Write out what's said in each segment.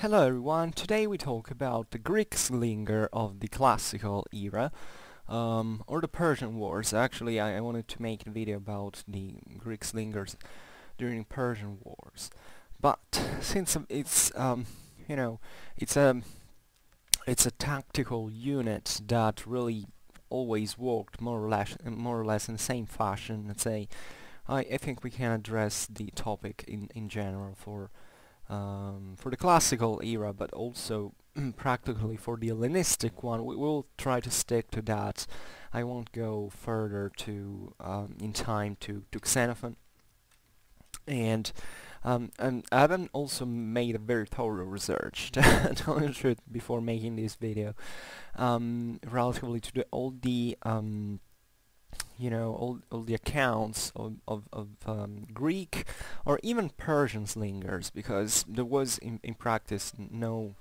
Hello everyone, today we talk about the Greek slinger of the classical era, or the Persian Wars. Actually, I wanted to make a video about the Greek slingers during Persian Wars, but since it's you know, it's a tactical unit that really always worked more or less in the same fashion, let's say, I think we can address the topic in general for the classical era, but also practically for the Hellenistic one. We will try to stick to that. I won't go further to in time to Xenophon, and Adam also made a very thorough research, to tell you the truth, before making this video, relatively to all the accounts of Greek or even Persian slingers, because there was in practice no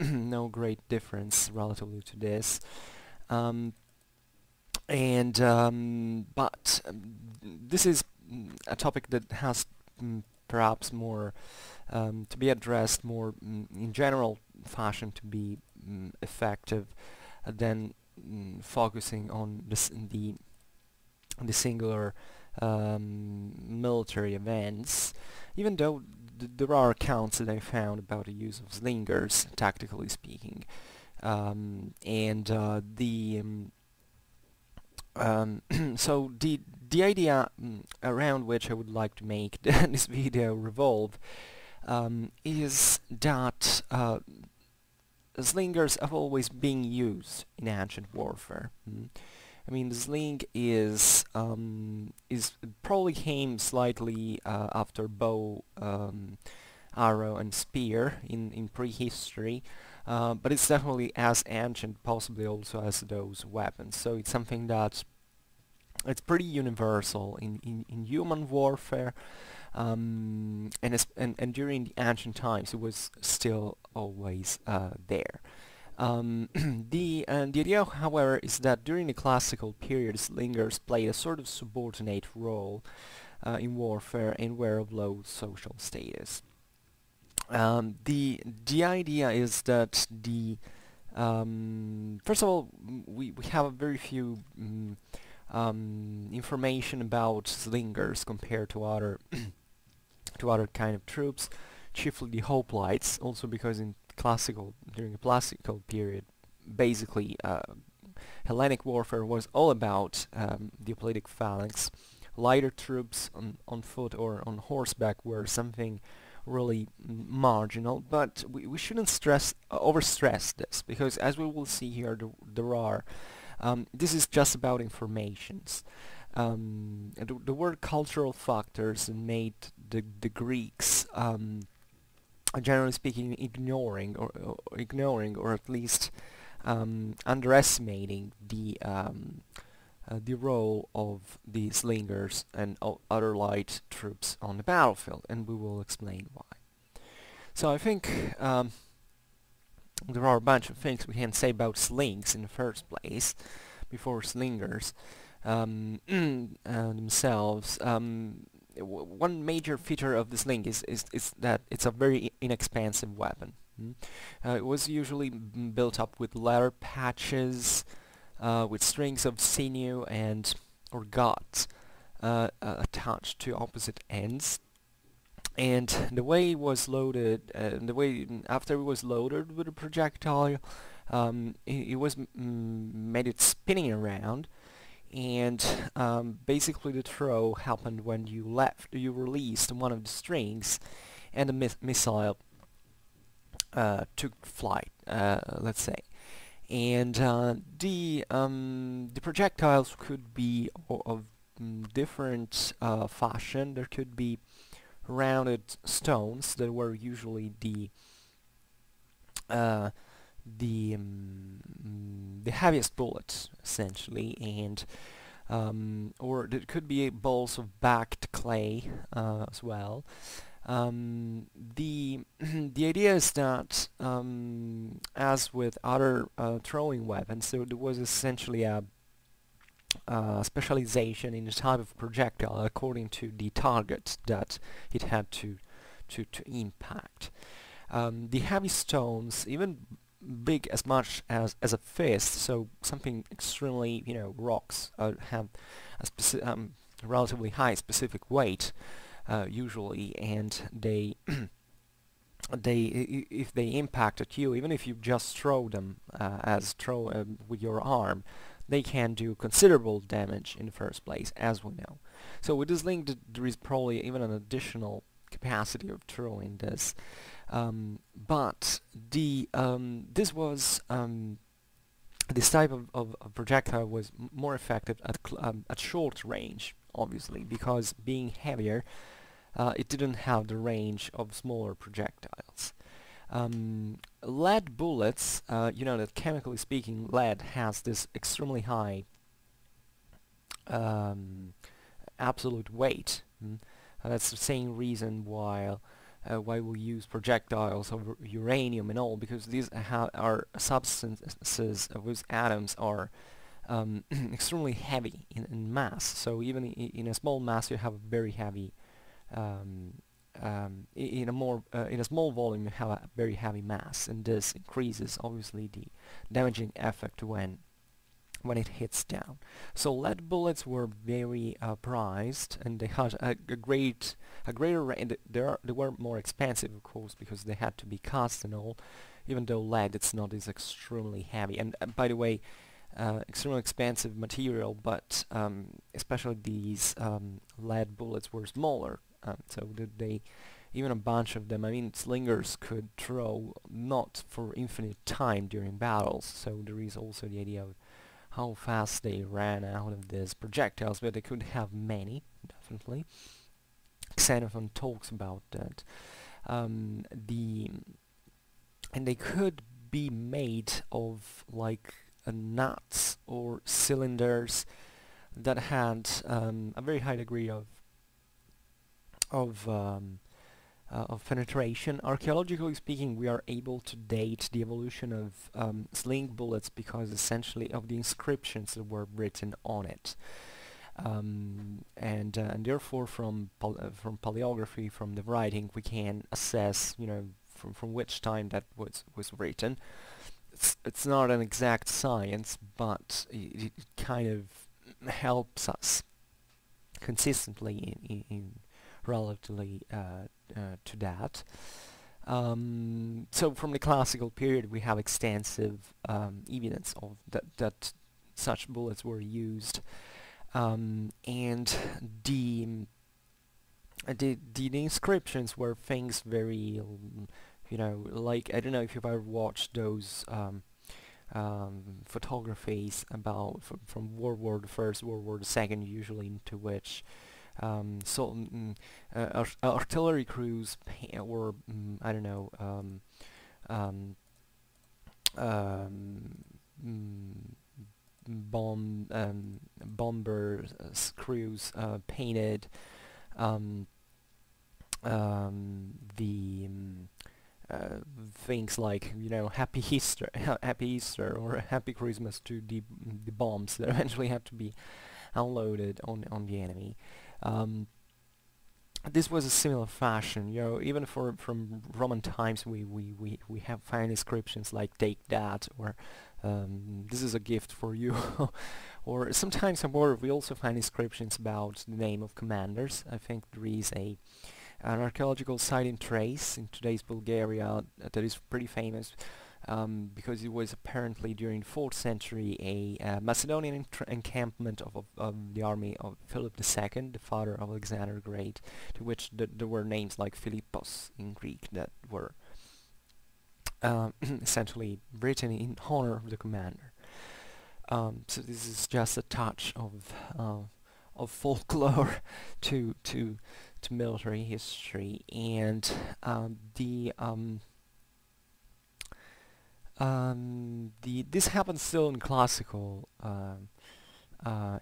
no great difference relatively to this, this is a topic that has perhaps more to be addressed more in general fashion to be effective than focusing on the singular military events, even though there are accounts that I found about the use of slingers, tactically speaking, so the idea around which I would like to make this video revolve is that slingers have always been used in ancient warfare. I mean, the sling is probably came slightly after bow, arrow, and spear in prehistory, but it's definitely as ancient, possibly also as those weapons. So it's something that it's pretty universal in human warfare, and during the ancient times it was still always there. The idea, however, is that during the classical period, slingers played a sort of subordinate role in warfare and were of low social status. The idea is that first of all, we have very few information about slingers compared to other kind of troops, chiefly the hoplites, also because during the classical period, basically Hellenic warfare was all about the hoplitic phalanx. Lighter troops on foot or on horseback were something really marginal, but we shouldn't overstress this, because as we will see here, there are this is just about informations. There were cultural factors that made the Greeks, generally speaking, ignoring or at least underestimating the role of the slingers and other light troops on the battlefield, and we will explain why. So I think there are a bunch of things we can say about slings in the first place, before slingers themselves. One major feature of the sling is that it's a very inexpensive weapon. It was usually built up with leather patches, with strings of sinew and or gut attached to opposite ends. And the way it was loaded, after it was loaded with a projectile, it was made it spinning around, and basically the throw happened when you released one of the strings, and the missile took flight, let's say. And the projectiles could be of different fashion. There could be rounded stones that were usually the heaviest bullets, essentially, and or there could be balls of backed clay as well. The idea is that as with other throwing weapons, there was essentially a specialization in the type of projectile according to the target that it had to impact. The heavy stones, even big as much as a fist, so something extremely, rocks have a relatively high specific weight usually, and they if they impact at you, even if you just throw them with your arm, they can do considerable damage in the first place, as we know. So with this link, there is probably even an additional capacity of throwing this. But the this was this type of projectile was more effective at short range, obviously, because being heavier, it didn't have the range of smaller projectiles. Lead bullets, you know that chemically speaking, lead has this extremely high absolute weight. That's the same reason why we use projectiles of uranium and all, because these are substances whose atoms are extremely heavy in mass. So even in a small mass, you have a very heavy. In a small volume, you have a very heavy mass, and this increases obviously the damaging effect when it hits down. So lead bullets were very prized, and they had a greater range. They were more expensive, of course, because they had to be cast and all. Even though lead, it's not is extremely heavy, and by the way, extremely expensive material. But especially these lead bullets were smaller. So did they, even a bunch of them, I mean, slingers could throw not for infinite time during battles, so there is also the idea of how fast they ran out of these projectiles, but they could have many, definitely. Xenophon talks about that. And they could be made of, like, nuts or cylinders that had a very high degree of penetration. Archaeologically speaking, we are able to date the evolution of sling bullets because essentially of the inscriptions that were written on it, and therefore from paleography, from the writing, we can assess from which time that was written. It's not an exact science, but it kind of helps us consistently in relatively to that. So from the classical period, we have extensive evidence of that such bullets were used, and the inscriptions were things very, like, I don't know if you've ever watched those photographies about from World War I, World War II, usually, into which artillery crews were, I don't know, bomber crews painted the things like, Happy Easter, Happy Easter, or Happy Christmas to the bombs that eventually had to be unloaded on the enemy. This was a similar fashion, even from Roman times we have fine inscriptions like "Take that," or "This is a gift for you," or sometimes in war we also find inscriptions about the name of commanders. I think there is an archaeological site in Thrace, in today's Bulgaria, that is pretty famous because it was apparently during the 4th century a Macedonian encampment of the army of Philip II, the father of Alexander the Great, to which there were names like Philippos in Greek that were essentially written in honor of the commander. So this is just a touch of folklore to military history, and this happens still in classical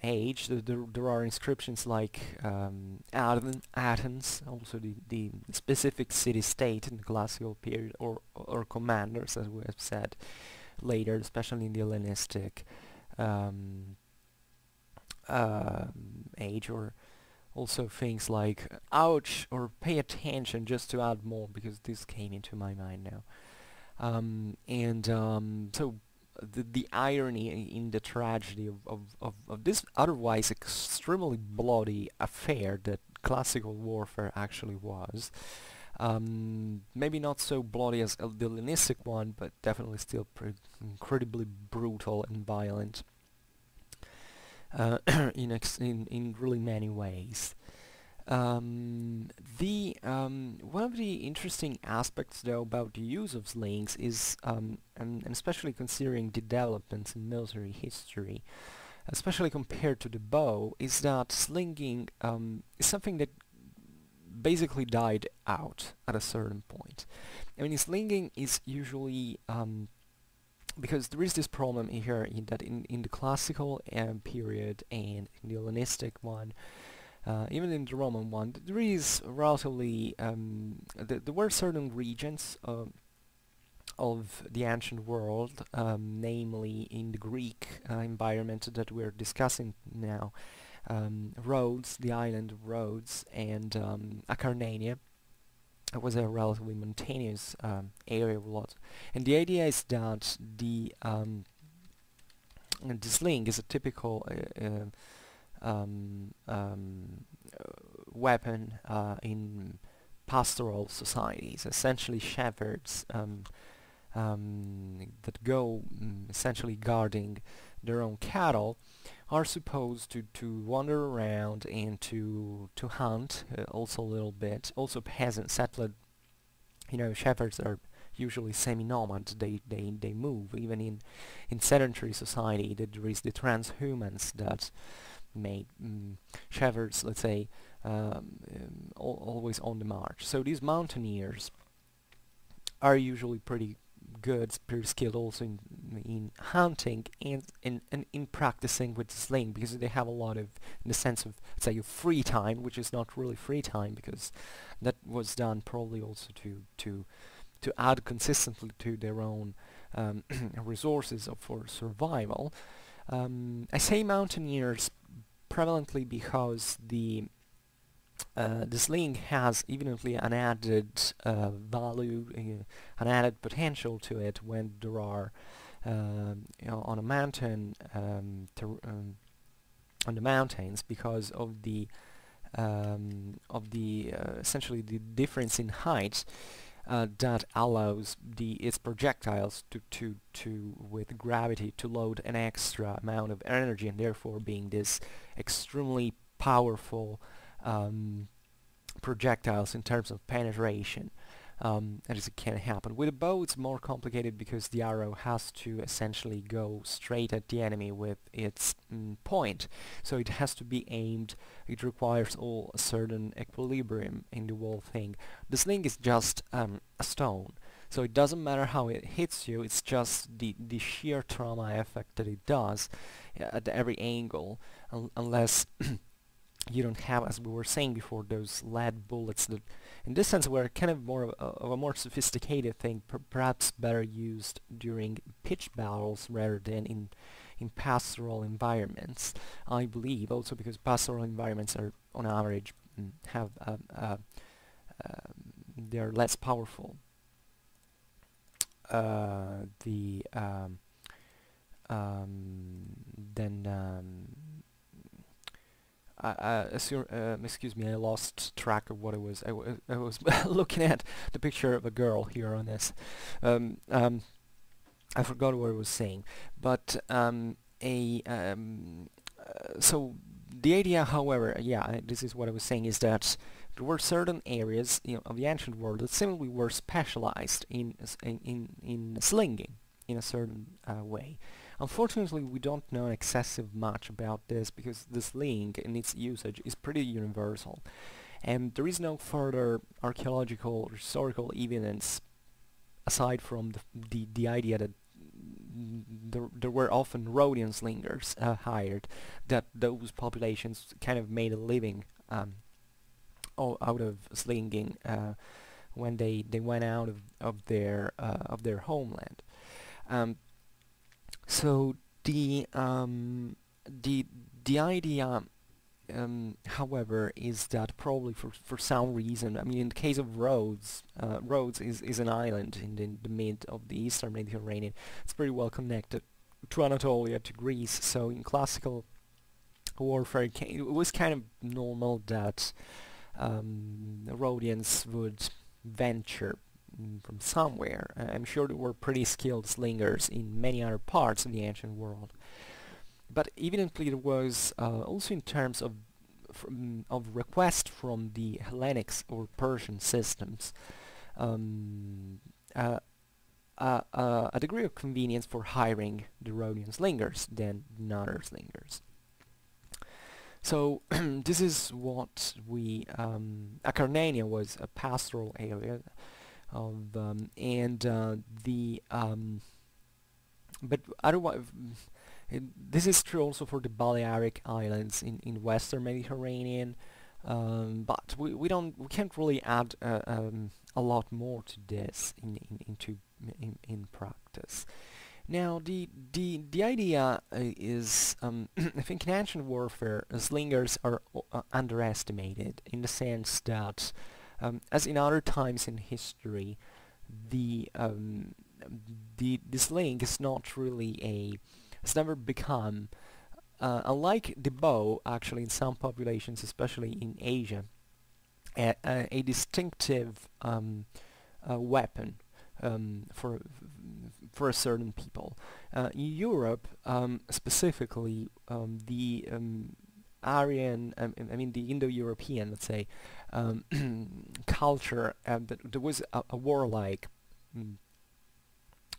age. There are inscriptions like Athens, also the specific city-state in the classical period, or commanders, as we have said later, especially in the Hellenistic age, Also things like ouch or pay attention, just to add more, because this came into my mind now. So the irony in the tragedy of this otherwise extremely bloody affair that classical warfare actually was, maybe not so bloody as the Hellenistic one, but definitely still incredibly brutal and violent in really many ways. One of the interesting aspects, though, about the use of slings is, and especially considering the developments in military history, especially compared to the bow, is that slinging is something that basically died out at a certain point. I mean, slinging is usually because there is this problem here that in the classical period and in the Hellenistic one, even in the Roman one, there is relatively there were certain regions of the ancient world, namely in the Greek environment that we're discussing now, Rhodes, the island of Rhodes, and Acarnania. It was a relatively mountainous area of lot, and the idea is that the sling is a typical weapon in pastoral societies, essentially shepherds that go essentially guarding their own cattle are supposed to wander around and to hunt also a little bit. Also peasant settlers, you know, shepherds are usually semi-nomads. They move even in sedentary society. There is the transhumance that made shepherds, let's say, always on the march. So these mountaineers are usually pretty good, pretty skilled also in hunting and in practicing with sling, because they have a lot of, in the sense of, say, free time, which is not really free time, because that was done probably also to add consistently to their own resources for survival. I say mountaineers prevalently because the sling has evidently an added value, an added potential to it when there are, you know, on a mountain, on the mountains, because of the essentially the difference in height that allows its projectiles to with gravity to load an extra amount of energy, and therefore being this extremely powerful projectiles in terms of penetration, as it can happen. With a bow it's more complicated, because the arrow has to essentially go straight at the enemy with its point, so it has to be aimed. It requires all a certain equilibrium in the whole thing. The sling is just a stone, so it doesn't matter how it hits you, it's just the sheer trauma effect that it does at every angle, unless you don't have, as we were saying before, those lead bullets that, in this sense, were kind of more of a more sophisticated thing, perhaps better used during pitch battles rather than in pastoral environments, I believe, also because pastoral environments are, on average, have they're less powerful. Excuse me, I lost track of what it was. I was looking at the picture of a girl here on this. I forgot what I was saying, but so the idea, however, yeah, this is what I was saying, is that there were certain areas, you know, of the ancient world that seemingly were specialized in slinging in a certain way. Unfortunately, we don't know excessive much about this, because the sling and its usage is pretty universal, and there is no further archaeological or historical evidence aside from the idea that there were often Rhodian slingers hired, that those populations kind of made a living out of slinging when they went out of their homeland. So the idea however, is that probably for some reason, I mean, in the case of Rhodes, Rhodes is an island in the mid of the Eastern Mediterranean. It's pretty well connected to Anatolia, to Greece, so in classical warfare it was kind of normal that Rhodians would venture from somewhere. I'm sure they were pretty skilled slingers in many other parts of the ancient world. But evidently there was also in terms of request from the Hellenic or Persian systems a degree of convenience for hiring the Rhodian slingers than other slingers. So this is what we... Acarnania was a pastoral area of... but otherwise... This is true also for the Balearic Islands in Western Mediterranean, but we can't really add a lot more to this in practice. Now the idea is I think in ancient warfare slingers are underestimated in the sense that as in other times in history, the sling is not really a... It's never become, unlike the bow, actually in some populations, especially in Asia, a distinctive weapon for a certain people. In Europe, specifically, the Aryan, I mean the Indo-European, let's say, culture, there was a warlike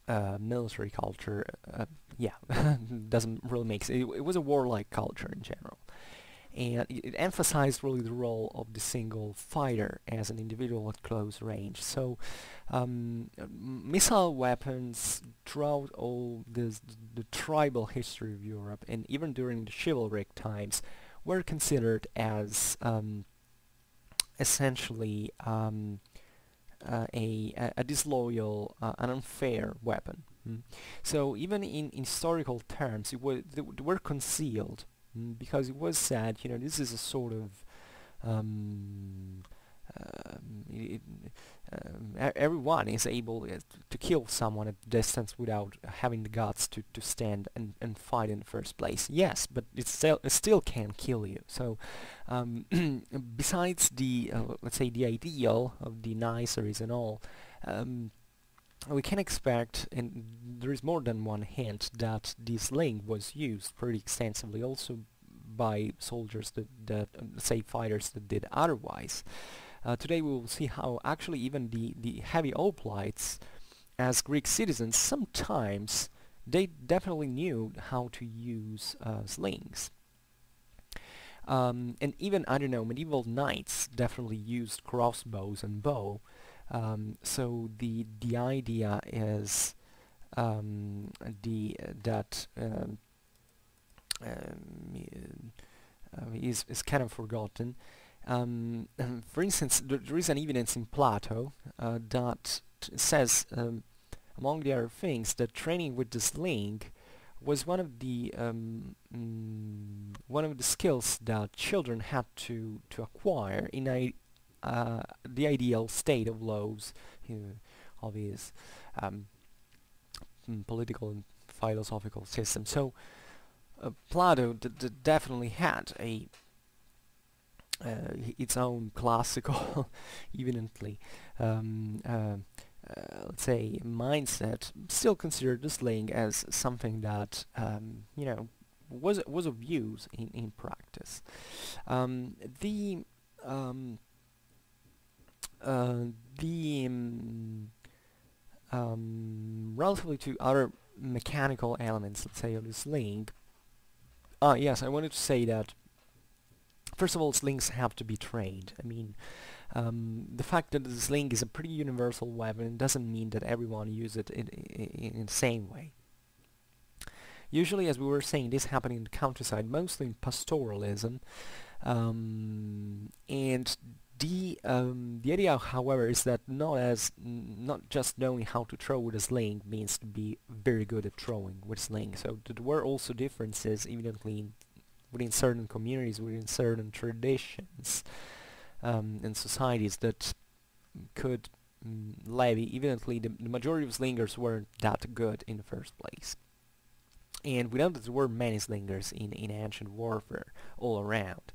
military culture, yeah, doesn't really make sense. It was a warlike culture in general, and it emphasized really the role of the single fighter as an individual at close range. So missile weapons throughout all the tribal history of Europe, and even during the chivalric times, were considered as essentially a disloyal, an unfair weapon. Mm. So even in historical terms, they were concealed because it was said, you know, this is a sort of everyone is able to kill someone at distance without having the guts to stand and fight in the first place. Yes, but it still can kill you. So besides the let's say the ideal of the niceries and all, we can expect, and there is more than one hint, that this sling was used pretty extensively also by soldiers that say fighters that did otherwise. Today we will see how actually even the heavy hoplites, as Greek citizens, sometimes they definitely knew how to use slings. And even, I don't know, medieval knights definitely used crossbows and bow. So the idea is that is kind of forgotten. For instance, there is an evidence in Plato that says, among the other things, that training with the sling was one of the skills that children had to acquire in the ideal state of laws, obvious political and philosophical system. So Plato definitely had a its own classical, evidently, let's say, mindset, still considered the sling as something that, you know, was of use in practice. Relatively to other mechanical elements, let's say, of the sling. Yes, I wanted to say that. First of all, slings have to be trained. I mean, the fact that the sling is a pretty universal weapon doesn't mean that everyone uses it in the same way. Usually, as we were saying, this happened in the countryside, mostly in pastoralism. And the idea, however, is that not just knowing how to throw with a sling means to be very good at throwing with a sling. So there were also differences, evidently, within certain communities, within certain traditions and societies that could levy. Evidently, the majority of slingers weren't that good in the first place. And we know that there were many slingers in ancient warfare all around.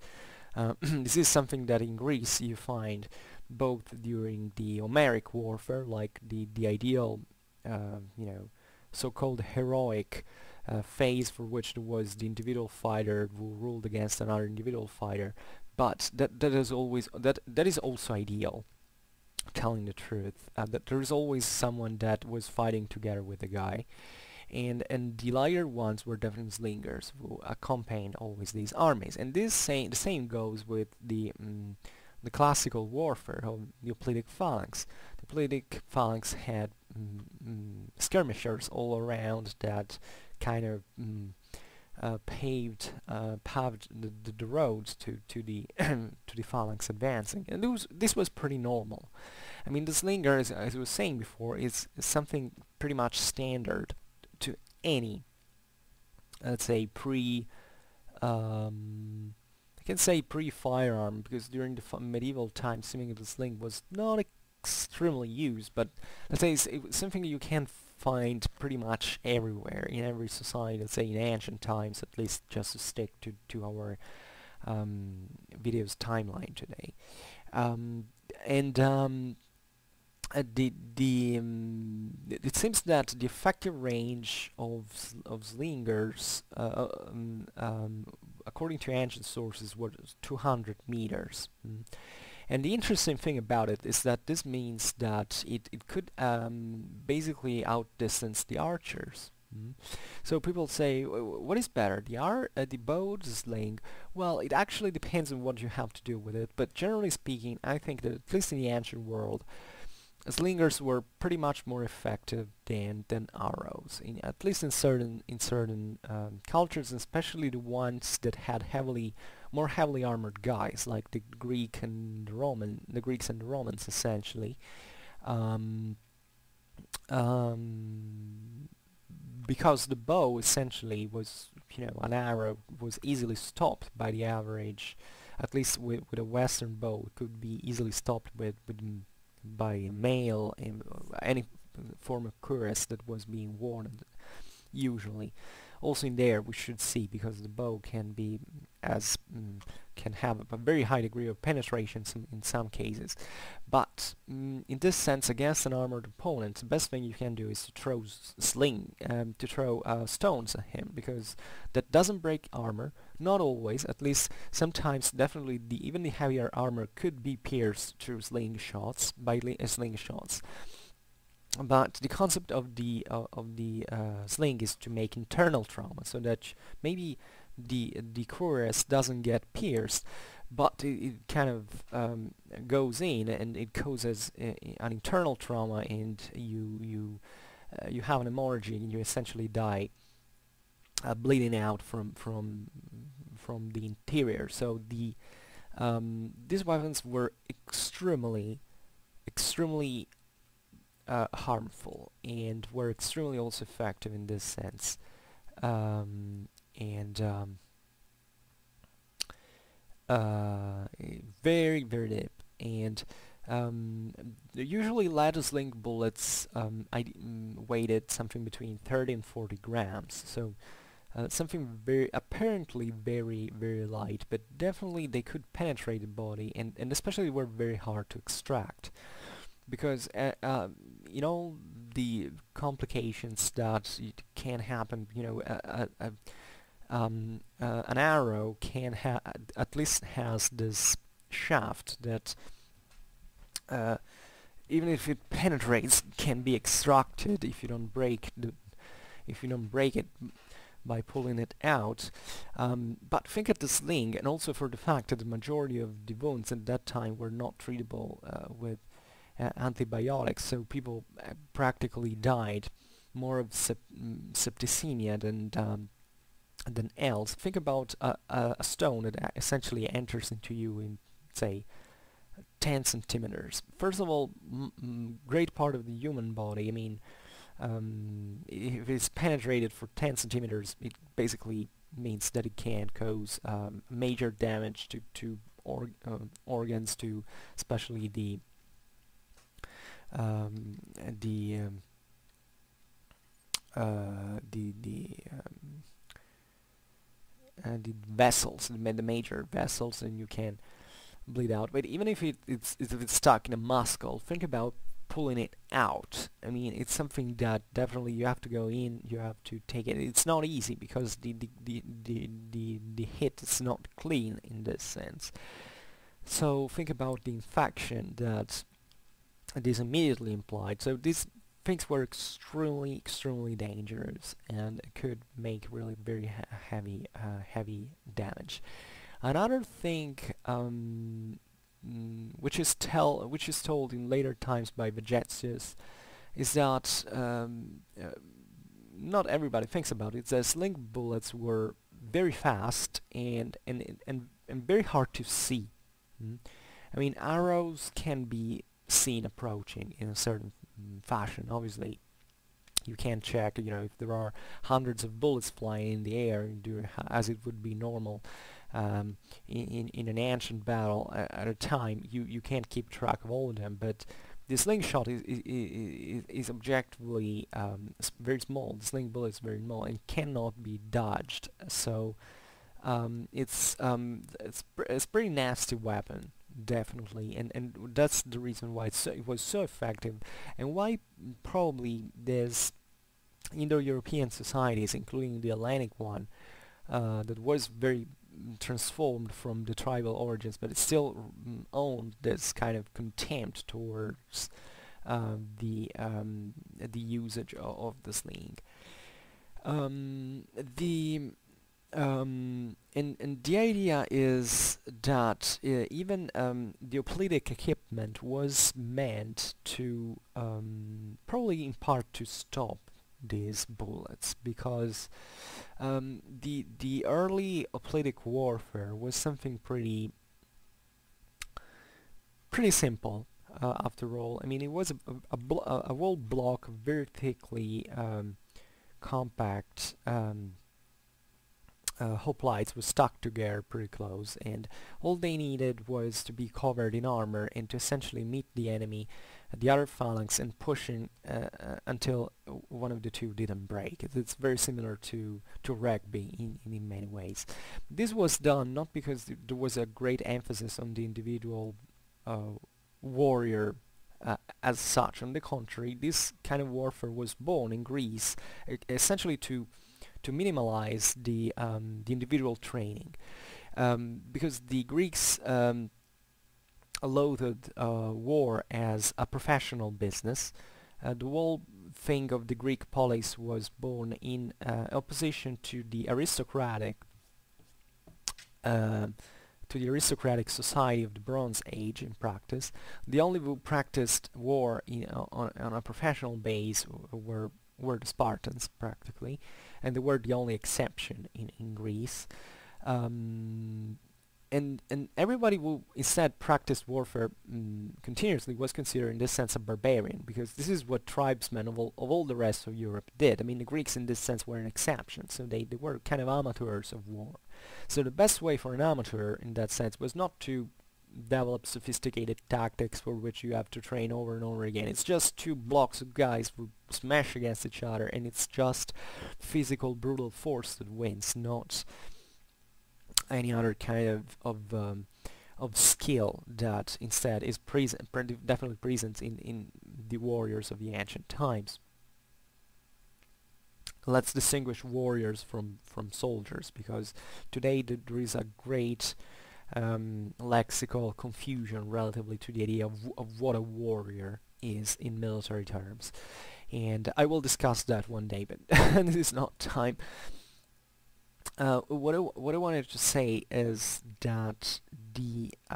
This is something that in Greece you find both during the Homeric warfare, like the ideal, you know, so-called heroic phase for which there was the individual fighter who ruled against another individual fighter, but that is also ideal. Telling the truth, that there is always someone that was fighting together with a guy. And the lighter ones were definitely slingers who accompanied always these armies. And this the same goes with the classical warfare of the Hoplitic phalanx. The Hoplitic phalanx had skirmishers all around that kind of paved the roads to the to the phalanx advancing. And this was pretty normal. I mean, the slinger, as I was saying before, is something pretty much standard to any, let's say, pre-firearm, because during the medieval times, seemingly the sling was not extremely used, but let's say it's something you can find pretty much everywhere, in every society, let's say in ancient times, at least just to stick to our video's timeline today. It seems that the effective range of slingers, according to ancient sources, was 200 meters. And the interesting thing about it is that this means that it could basically outdistance the archers. So people say, what is better, the bow, the sling? Well, it actually depends on what you have to do with it, but generally speaking, I think that at least in the ancient world, slingers were pretty much more effective than arrows, at least in certain cultures, especially the ones that had more heavily armored guys, like the Greeks and the Romans, essentially, because the bow essentially was, you know, an arrow was easily stopped by the average, at least with a Western bow, it could be easily stopped by mail and any form of cuirass that was being worn usually. Also in there we should see, because the bow can be can have a very high degree of penetration in some cases, but in this sense, against an armored opponent, the best thing you can do is to throw stones at him, because that doesn't break armor, not always, at least sometimes. Definitely even the heavier armor could be pierced through slingshots but the concept of the sling is to make internal trauma, so that maybe the cuirass doesn't get pierced, but it kind of goes in and it causes an internal trauma, and you have an hemorrhage and you essentially die bleeding out from the interior. So these weapons were extremely harmful, and were extremely also effective in this sense, very, very deep. And usually lattice-link bullets weighted something between 30 and 40 grams, so something apparently very, very light, but definitely they could penetrate the body, and especially were very hard to extract. Because you know, the complications that can happen, you know, an arrow can at least has this shaft that even if it penetrates, can be extracted if you don't break it by pulling it out. But think at the sling, and also for the fact that the majority of the wounds at that time were not treatable with antibiotics, so people practically died more of septicemia than else. Think about a stone that essentially enters into you in, say, 10 centimeters. First of all, great part of the human body, I mean, if it's penetrated for 10 centimeters, it basically means that it can cause major damage to organs, to especially the vessels, the major vessels, and you can bleed out. But even if it's stuck in a muscle, think about pulling it out. I mean, it's something that definitely you have to go in, you have to take it. It's not easy because the hit is not clean in this sense. So think about the infection that is immediately implied. So these things were extremely dangerous and could make really very heavy damage. Another thing which is told in later times by Vegetius is that not everybody thinks about it. The sling bullets were very fast and very hard to see. I mean, arrows can be seen approaching in a certain fashion. Obviously, you can't check, you know, if there are hundreds of bullets flying in the air as it would be normal in an ancient battle at a time. You can't keep track of all of them, but the slingshot is objectively very small. The sling bullet is very small and cannot be dodged. So it's pretty nasty weapon, definitely, and that's the reason why it was so effective, and why probably there's Indo-European societies, including the Hellenic one, that was very transformed from the tribal origins, but it still owned this kind of contempt towards the usage of the sling. And the idea is that even the hoplitic equipment was meant to probably in part to stop these bullets, because the early hoplitic warfare was something pretty simple after all. I mean, it was a whole block of very thickly compact hoplites were stuck together pretty close, and all they needed was to be covered in armor and to essentially meet the enemy, the other phalanx, and pushing until one of the two didn't break. It's very similar to rugby in many ways. This was done not because there was a great emphasis on the individual warrior as such. On the contrary, this kind of warfare was born in Greece essentially to minimize the individual training, because the Greeks loathed war as a professional business. The whole thing of the Greek polis was born in opposition to the aristocratic society of the Bronze Age. In practice, the only who practiced war on a professional base were the Spartans, practically, and they were the only exception in Greece. And everybody who instead practiced warfare continuously was considered in this sense a barbarian, because this is what tribesmen of all the rest of Europe did. I mean, the Greeks in this sense were an exception, so they were kind of amateurs of war. So the best way for an amateur in that sense was not to develop sophisticated tactics for which you have to train over and over again. It's just two blocks of guys who smash against each other, and it's just physical brutal force that wins, not any other kind of skill that instead is present, definitely present in the warriors of the ancient times. Let's distinguish warriors from soldiers, because today there is a great lexical confusion relatively to the idea of what a warrior is in military terms, and I will discuss that one day, but this is not time. What I wanted to say is that this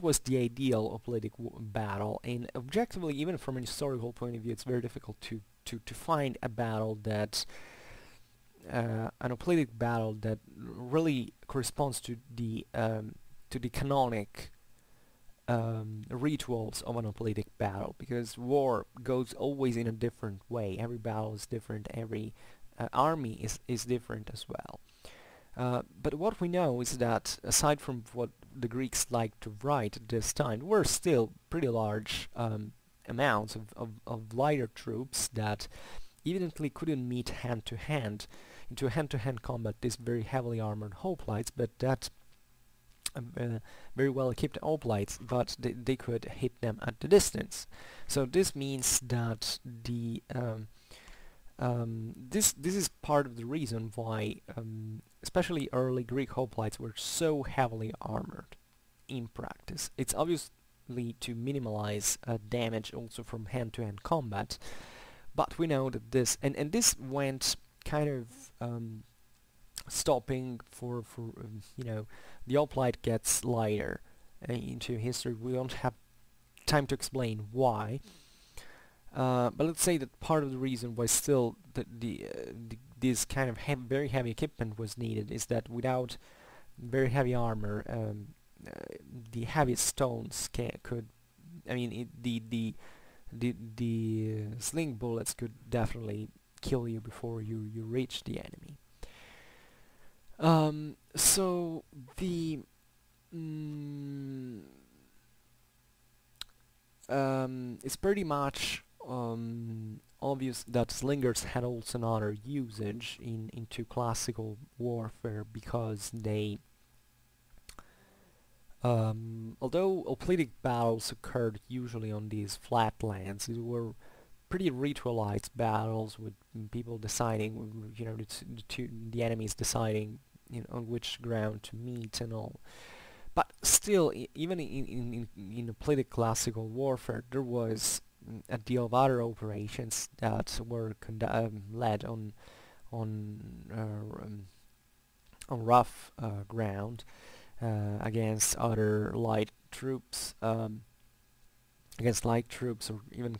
was the ideal of political battle, and objectively, even from an historical point of view, it's very difficult to find a battle that an hoplitic battle that really corresponds to the canonic rituals of an hoplitic battle, because war goes always in a different way. Every battle is different, every army is different as well. But what we know is that, aside from what the Greeks liked to write at this time, there were still pretty large amounts of lighter troops that evidently couldn't meet hand-to-hand, into hand-to-hand combat, these very heavily armored hoplites, but that very well equipped hoplites, but they could hit them at the distance. So this means that the this is part of the reason why especially early Greek hoplites were so heavily armored in practice. It's obviously to minimize damage also from hand-to-hand combat, but we know that this and this went kind of stopping for you know, the hoplite gets lighter into history. We don't have time to explain why, but let's say that part of the reason why still this kind of very heavy equipment was needed is that without very heavy armor, the heaviest stones could, I mean, the sling bullets could definitely kill you before you reach the enemy. So the it's pretty much obvious that slingers had also another usage into classical warfare, because they, although hoplitic battles occurred usually on these flatlands, they were pretty ritualized battles with people deciding, you know, the enemies deciding, you know, on which ground to meet and all. But still, even in hoplitic classical warfare, there was a deal of other operations that were led on rough ground against other light troops, or even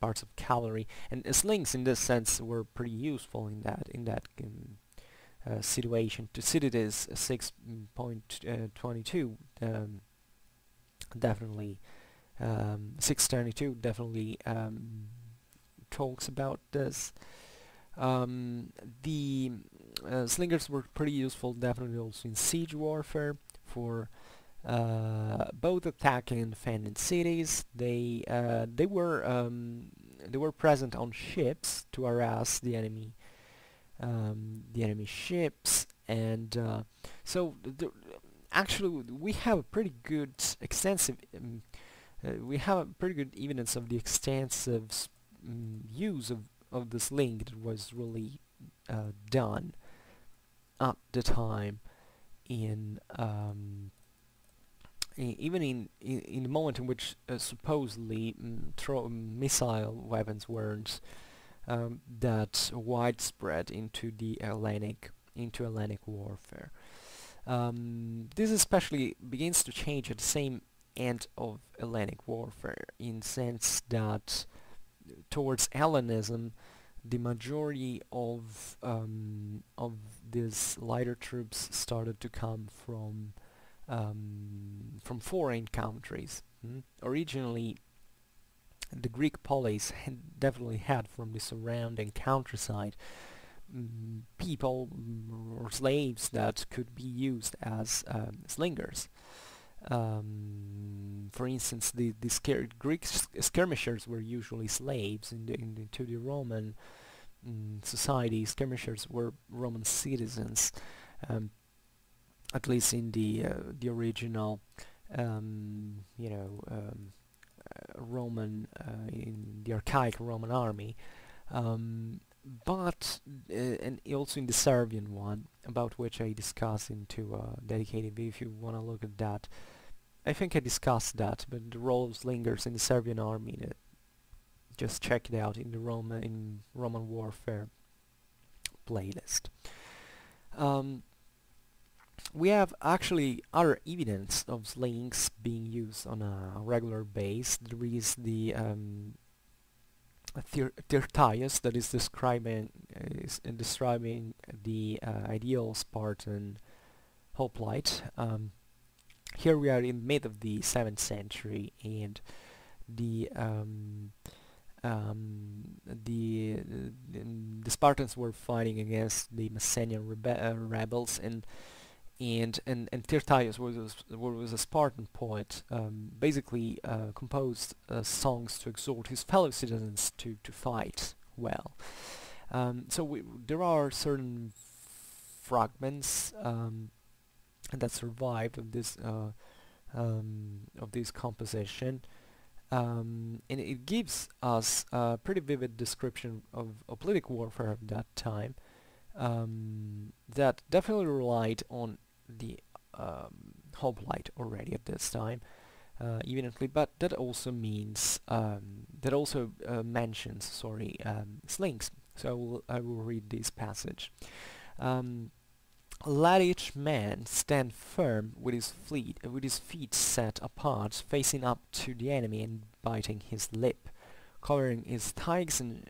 parts of cavalry, and slings in this sense were pretty useful in that situation. Thucydides 6.22 definitely 622 definitely talks about this. The slingers were pretty useful, definitely also in siege warfare, for both attacking and defending cities. They were present on ships to harass the enemy ships, and so actually we have a pretty good evidence of the extensive use of the sling that was really done at the time in. Even in the moment in which supposedly missile weapons weren't that widespread into the Hellenic warfare. This especially begins to change at the same end of Hellenic warfare, in sense that towards Hellenism, the majority of these lighter troops started to come from foreign countries. Originally, the Greek polis definitely had from the surrounding countryside people or slaves that could be used as slingers. For instance, the Greek skirmishers were usually slaves to the Roman society. Skirmishers were Roman citizens, at least in the original, Roman, in the archaic Roman army, but and also in the Serbian one, about which I discussed into a dedicated video. If you want to look at that, I think I discussed that. But the role of slingers in the Serbian army, just check it out in the Roman warfare playlist. We have actually other evidence of slings being used on a regular base. There is the Tyrtaeus that is describing the ideal Spartan hoplite, Here we are in the mid of the 7th century, and the Spartans were fighting against the Messenian rebels, and Tyrtaeus was a Spartan poet, basically composed songs to exhort his fellow citizens to fight well. So there are certain fragments that survived of this composition, and it gives us a pretty vivid description of political warfare at that time, that definitely relied on the hoplite already at this time, evidently, but that also means mentions slings. So I will read this passage. Let each man stand firm with his feet set apart, facing up to the enemy and biting his lip, covering his thighs and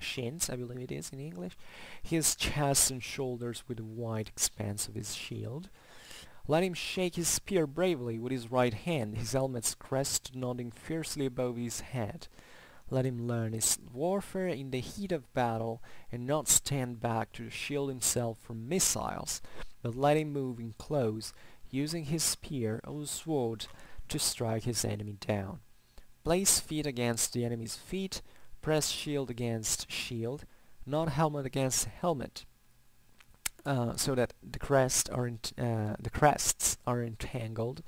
shins, I believe it is in English, his chest and shoulders with the wide expanse of his shield. Let him shake his spear bravely with his right hand, his helmet's crest nodding fiercely above his head. Let him learn his warfare in the heat of battle, and not stand back to shield himself from missiles, but let him move in close, using his spear or sword to strike his enemy down. Place feet against the enemy's feet, press shield against shield, not helmet against helmet, so that the crests are entangled,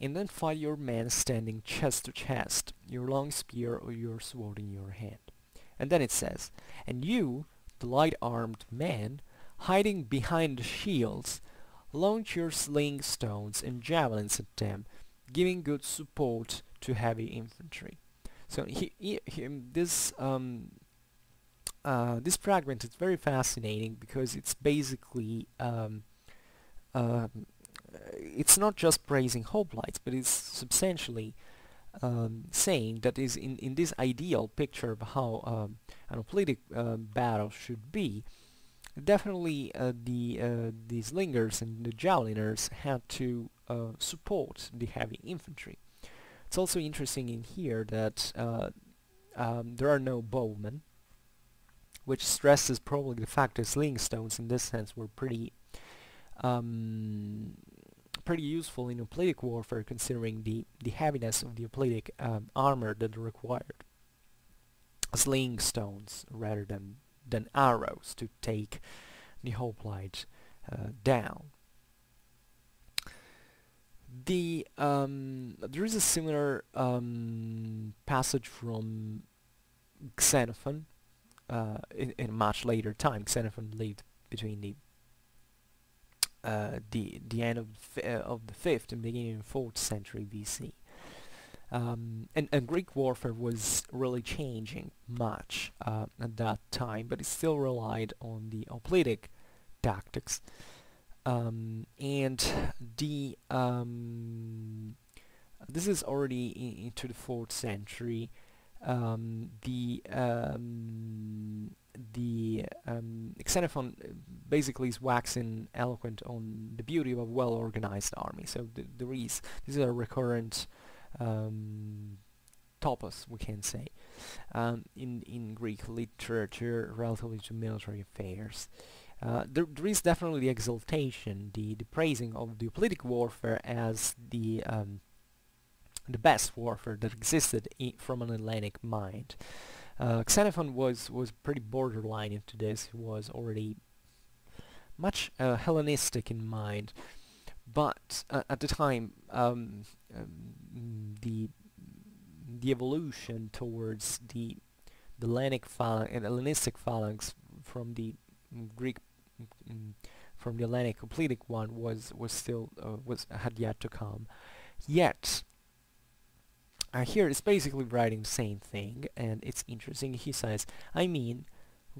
and then fight your man standing chest to chest, your long spear or your sword in your hand. And then it says, and you, the light-armed man, hiding behind the shields, launch your sling stones and javelins at them, giving good support to heavy infantry. So this fragment is very fascinating because it's basically it's not just praising hoplites, but it's substantially saying that is in this ideal picture of how an hoplitic battle should be. Definitely, the slingers and the javeliners had to support the heavy infantry. It's also interesting in here that there are no bowmen, which stresses probably the fact that sling stones in this sense were pretty useful in hoplitic warfare, considering the heaviness of the hoplitic armor that required sling stones rather than arrows to take the hoplite down. There is a similar passage from Xenophon in a much later time. Xenophon lived between the end of the 5th and beginning of the 4th century BC. And Greek warfare was really changing much at that time, but it still relied on the hoplitic tactics. This is already into the 4th century. Xenophon basically is waxing eloquent on the beauty of a well-organized army. So this is a recurrent topos, we can say, in Greek literature relatively to military affairs. There is definitely the exaltation, the praising of the political warfare as the best warfare that existed from an Hellenic mind. Xenophon was pretty borderline into this. He was already much Hellenistic in mind, but at the time the evolution towards the Hellenic phalanx and Hellenistic phalanx from the Greek from the Hellenic hoplitic one had yet to come. Yet here it's basically writing the same thing, and it's interesting. He says, I mean,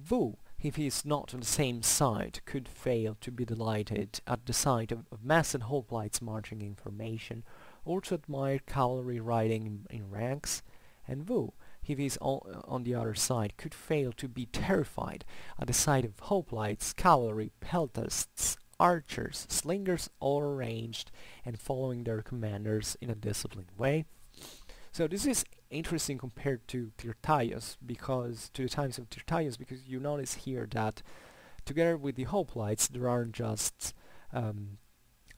who, if he is not on the same side, could fail to be delighted at the sight of mass and hoplites marching in formation, or to admire cavalry riding in ranks? And who, if he is on the other side, could fail to be terrified at the sight of hoplites, cavalry, peltasts, archers, slingers all arranged and following their commanders in a disciplined way. So this is interesting compared to Tyrtaeus, because to the times of Tyrtaeus, because you notice here that together with the hoplites there aren't just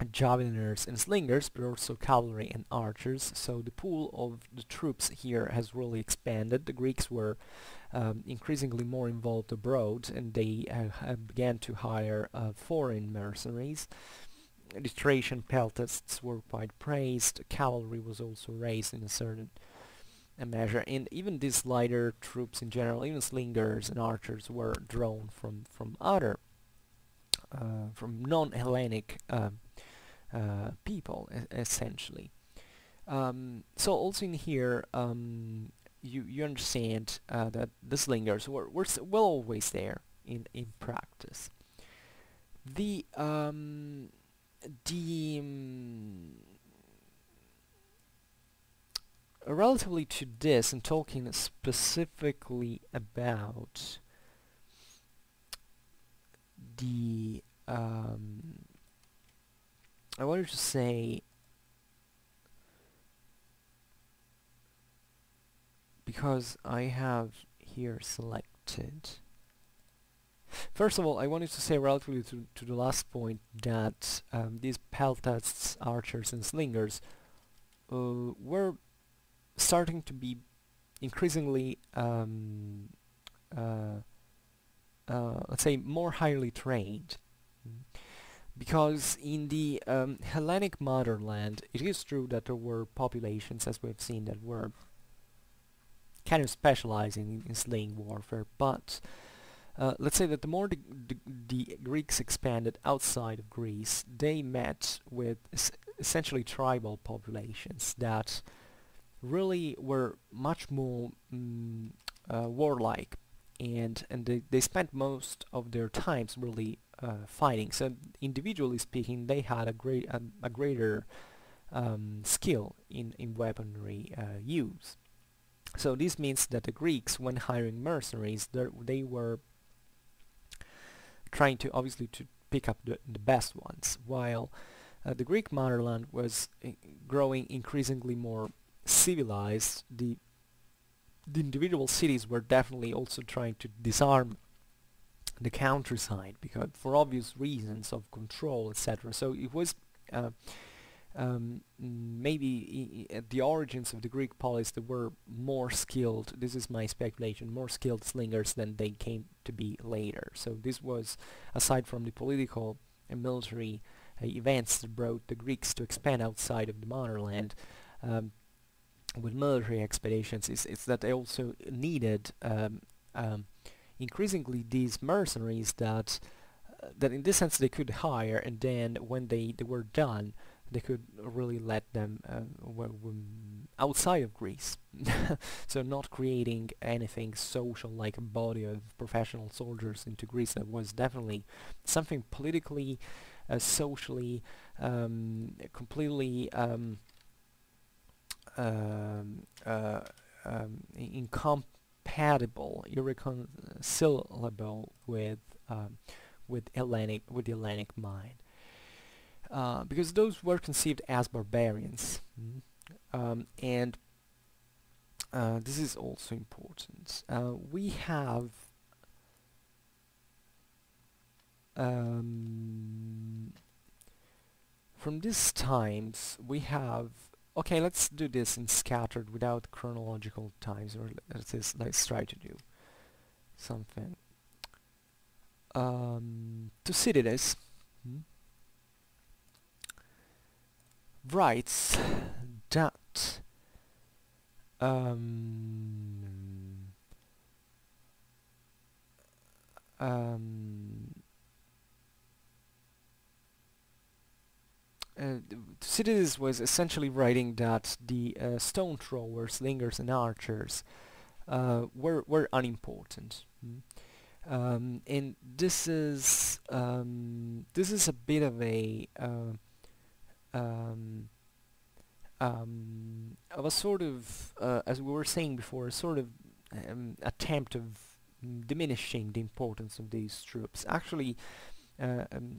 javeliners and slingers, but also cavalry and archers, so the pool of the troops here has really expanded. The Greeks were increasingly more involved abroad, and they began to hire foreign mercenaries. The Thracian peltasts were quite praised, cavalry was also raised in a certain measure, and even these lighter troops in general, even slingers and archers, were drawn from non-Hellenic people, essentially. So also in here you understand that the slingers were always there in practice. Relatively to this, and talking specifically about the I wanted to say, because I have here selected, first of all, I wanted to say relatively to the last point that these peltasts, archers and slingers were starting to be increasingly let's say more highly trained. Because in the Hellenic motherland, it is true that there were populations, as we've seen, that were kind of specializing in slaying warfare, but let's say that the more the Greeks expanded outside of Greece, they met with essentially tribal populations that really were much more warlike, and they spent most of their times really fighting. So individually speaking, they had a greater skill in weaponry use. So this means that the Greeks, when hiring mercenaries, they were trying to obviously to pick up the best ones, while the Greek motherland was growing increasingly more civilized. The individual cities were definitely also trying to disarm the countryside, because for obvious reasons of control, etc. So it was maybe at the origins of the Greek polis that were more skilled, this is my speculation, more skilled slingers than they came to be later. So this was, aside from the political and military events that brought the Greeks to expand outside of the motherland with military expeditions, is that they also needed increasingly these mercenaries that in this sense they could hire, and then when they were done, they could really let them outside of Greece. So not creating anything social like a body of professional soldiers into Greece. That was definitely something politically, socially, completely incompatible, irreconcilable with the Hellenic mind, because those were conceived as barbarians. And this is also important. We have from these times we have, okay, let's do this in scattered without chronological times, or let's try to do something. Thucydides writes that Thucydides was essentially writing that the stone throwers, slingers and archers were unimportant. And this is a bit of a sort of as we were saying before, a sort of attempt of diminishing the importance of these troops. Actually,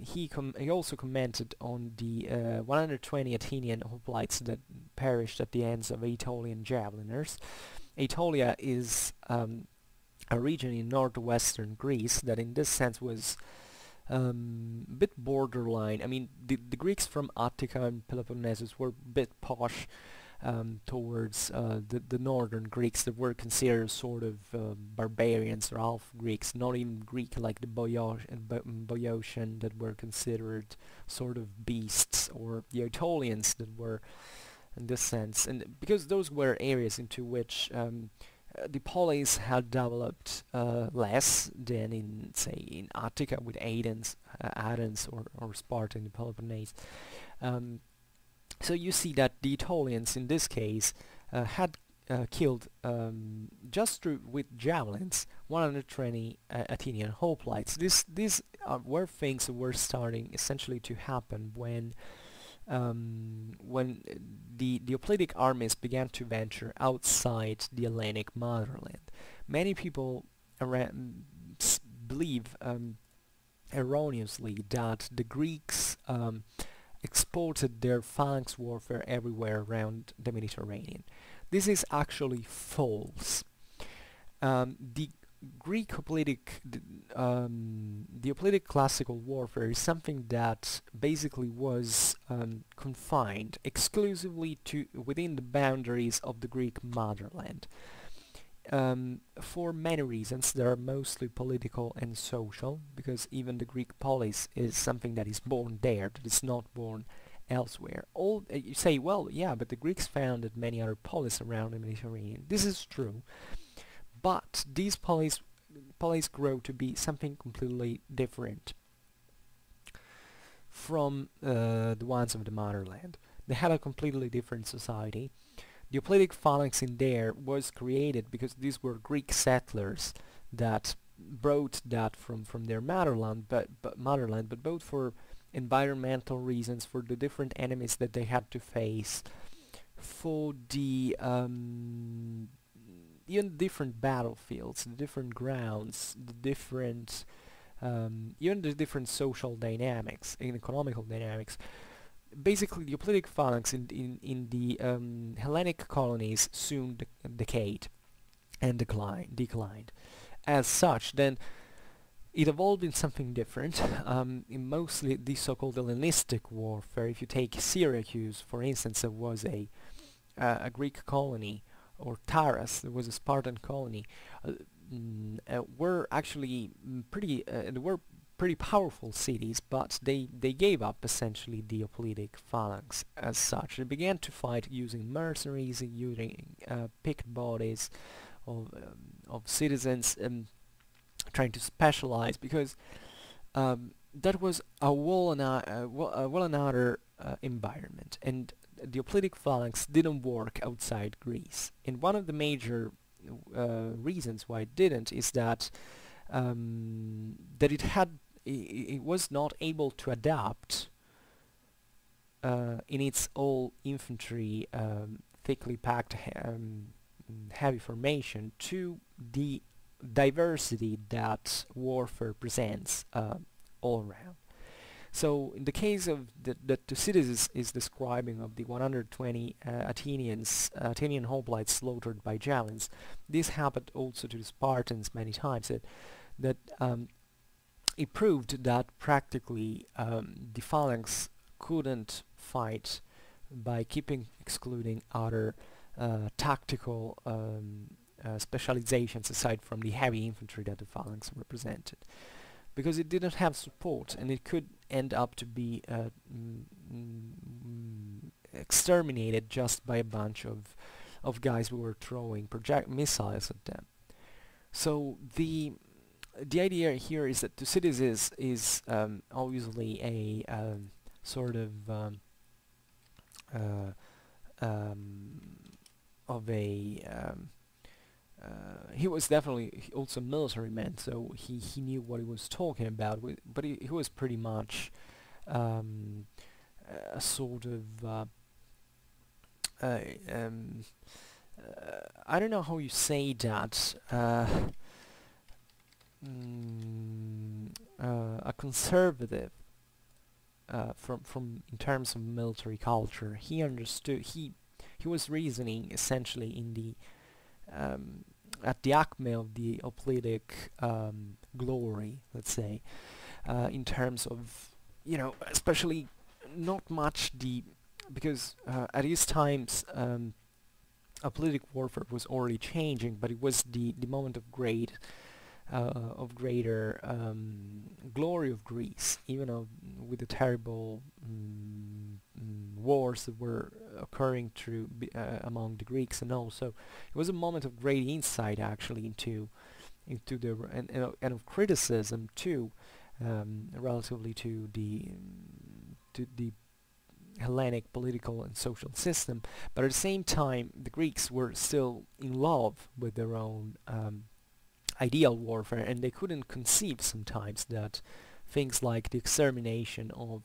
he also commented on the 120 Athenian hoplites that perished at the hands of Aetolian javeliners. Aetolia is a region in northwestern Greece that in this sense was a bit borderline. I mean, the Greeks from Attica and Peloponnesus were a bit posh towards the northern Greeks that were considered sort of barbarians or half Greeks, not even Greek like the Boeotian that were considered sort of beasts, or the Aetolians that were in this sense, and because those were areas into which the polis had developed less than in, say, in Attica with Athens, or Sparta in the Peloponnese. So you see that the Aetolians in this case had killed just with javelins 120 Athenian hoplites. These were things that were starting essentially to happen when the hoplitic armies began to venture outside the Hellenic motherland. Many people believe erroneously that the Greeks exported their phalanx warfare everywhere around the Mediterranean. This is actually false. The hoplitic classical warfare is something that basically was confined exclusively to within the boundaries of the Greek motherland. For many reasons, they are mostly political and social, because even the Greek polis is something that is born there, that is not born elsewhere. You say, well, yeah, but the Greeks founded many other polis around the Mediterranean. This is true, but these polis grow to be something completely different from the ones of the motherland. They had a completely different society. The hoplitic phalanx in there was created because these were Greek settlers that brought that from their motherland, but both for environmental reasons, for the different enemies that they had to face, for the even different battlefields, the different grounds, the different even the different social dynamics and economical dynamics. Basically, the hoplitic phalanx in the Hellenic colonies soon decayed and declined. As such, then it evolved in something different, in mostly the so-called Hellenistic warfare. If you take Syracuse, for instance, that was a Greek colony, or Taras, that was a Spartan colony, were actually pretty. They were pretty powerful cities, but they gave up essentially the hoplitic phalanx as such. They began to fight using mercenaries, using picked bodies of citizens, and trying to specialize, because that was a whole another environment, and the hoplitic phalanx didn't work outside Greece. And one of the major reasons why it didn't is that it was not able to adapt in its all infantry thickly packed heavy formation to the diversity that warfare presents all around. So in the case of that Thucydides is describing, of the 120 Athenian hoplites slaughtered by javelins, this happened also to the Spartans many times. That it proved that practically the phalanx couldn't fight by excluding other tactical specializations aside from the heavy infantry that the phalanx represented, because it didn't have support, and it could end up to be exterminated just by a bunch of guys who were throwing missiles at them. So the idea here is that Thucydides is obviously a sort of a he was definitely also a military man, so he knew what he was talking about. But he was pretty much a sort of I don't know how you say that. a conservative from in terms of military culture. He understood, he was reasoning essentially in the at the acme of the hoplitic glory, let's say, in terms of, you know, especially not much the, because at his times hoplitic warfare was already changing, but it was the moment of greater glory of Greece, even with the terrible wars that were occurring through among the Greeks and all. So it was a moment of great insight, actually, into the and of criticism too, relatively to the Hellenic political and social system. But at the same time, the Greeks were still in love with their own ideal warfare, and they couldn't conceive sometimes that things like the extermination of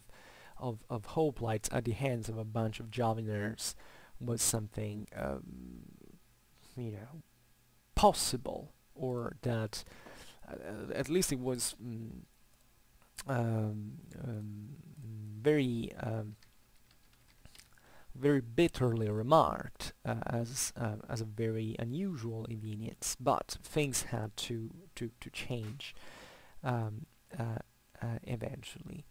hoplites at the hands of a bunch of javeliners was something you know, possible, or that at least it was very very bitterly remarked as a very unusual inconvenience. But things had to change eventually.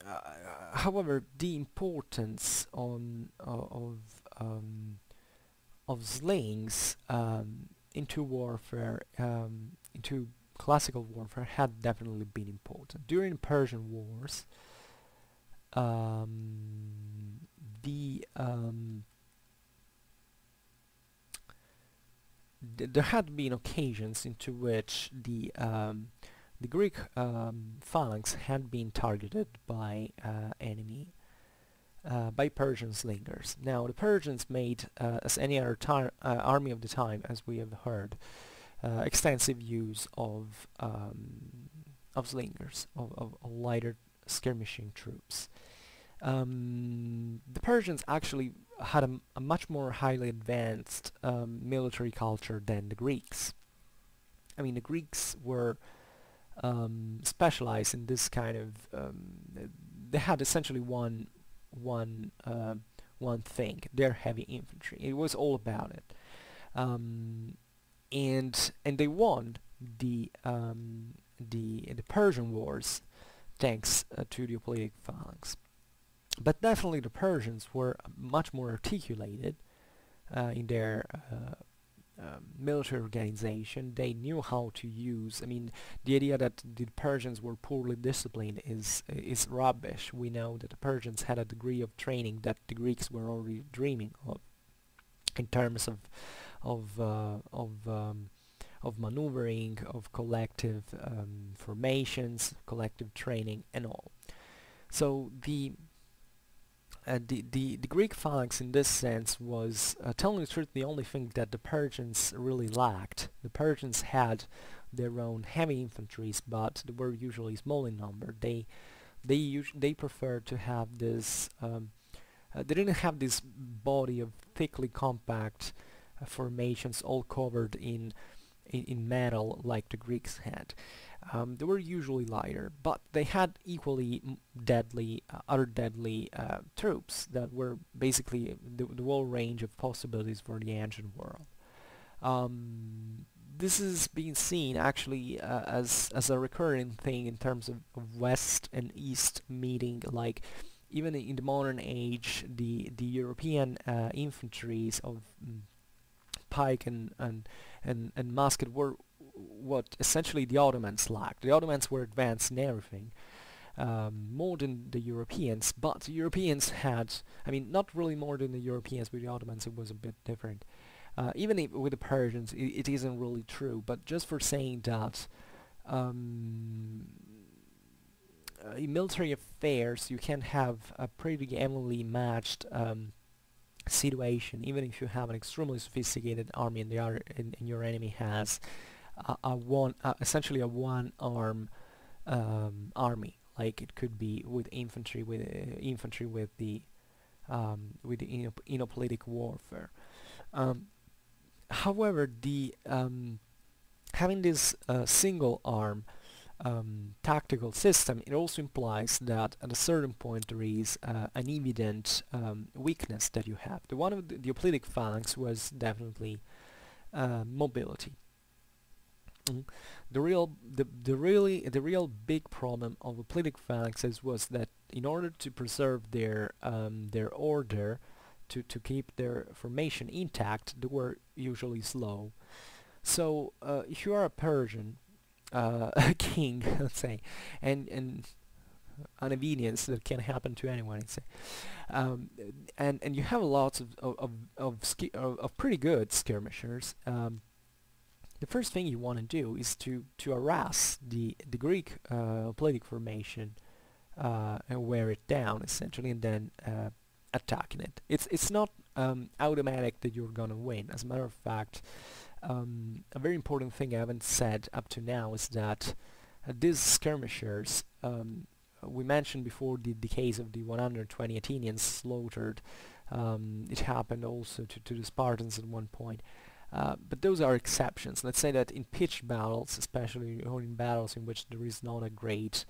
However, the importance of slings into warfare, into classical warfare, had definitely been important. During the Persian Wars, there had been occasions into which the Greek phalanx had been targeted by by Persian slingers. Now, the Persians made, as any other army of the time, as we have heard, extensive use of slingers, of lighter skirmishing troops. The Persians actually had a much more highly advanced military culture than the Greeks. I mean, the Greeks were specialized in this kind of. They had essentially one thing: their heavy infantry. It was all about it. And they won the Persian wars thanks to the hoplitic phalanx. But definitely the Persians were much more articulated in their military organization. They knew how to use. I mean, the idea that the Persians were poorly disciplined is rubbish. We know that the Persians had a degree of training that the Greeks were already dreaming of in terms of maneuvering, of collective formations, collective training, and all. So the Greek phalanx, in this sense, was, telling the truth, the only thing that the Persians really lacked. The Persians had their own heavy infantries, but they were usually small in number. They preferred to have this. They didn't have this body of thickly compact formations all covered in metal like the Greeks had. They were usually lighter, but they had equally deadly, other deadly troops that were basically the whole range of possibilities for the ancient world. This is being seen actually as a recurring thing in terms of West and East meeting, like. Even in the modern age, the European infantries of pike and musket were what essentially the Ottomans lacked. The Ottomans were advanced in everything, more than the Europeans. But the Europeans had, I mean, not really more than the Europeans, but the Ottomans it was a bit different. Even with the Persians, it isn't really true. But just for saying that. In military affairs, you can have a pretty evenly matched situation, even if you have an extremely sophisticated army and your enemy has essentially a one-arm army. Like it could be with infantry, with the hoplitic warfare. However, the having this single arm tactical system, it also implies that at a certain point there is an evident weakness that you have. The one of the Hoplitic phalanx was definitely mobility. The real big problem of the Hoplitic phalanxes was that in order to preserve their order, to keep their formation intact, they were usually slow. So if you are a Persian king, let's say, and an obedience that can happen to anyone, let's say, and you have lots of pretty good skirmishers. The first thing you want to do is to harass the Greek Hoplitic formation and wear it down, essentially, and then attacking it. It's not automatic that you're gonna win. As a matter of fact, a very important thing I haven't said up to now is that these skirmishers, we mentioned before the case of the 120 Athenians slaughtered. It happened also to the Spartans at one point. But those are exceptions. Let's say that in pitched battles, especially in battles in which there is not a great,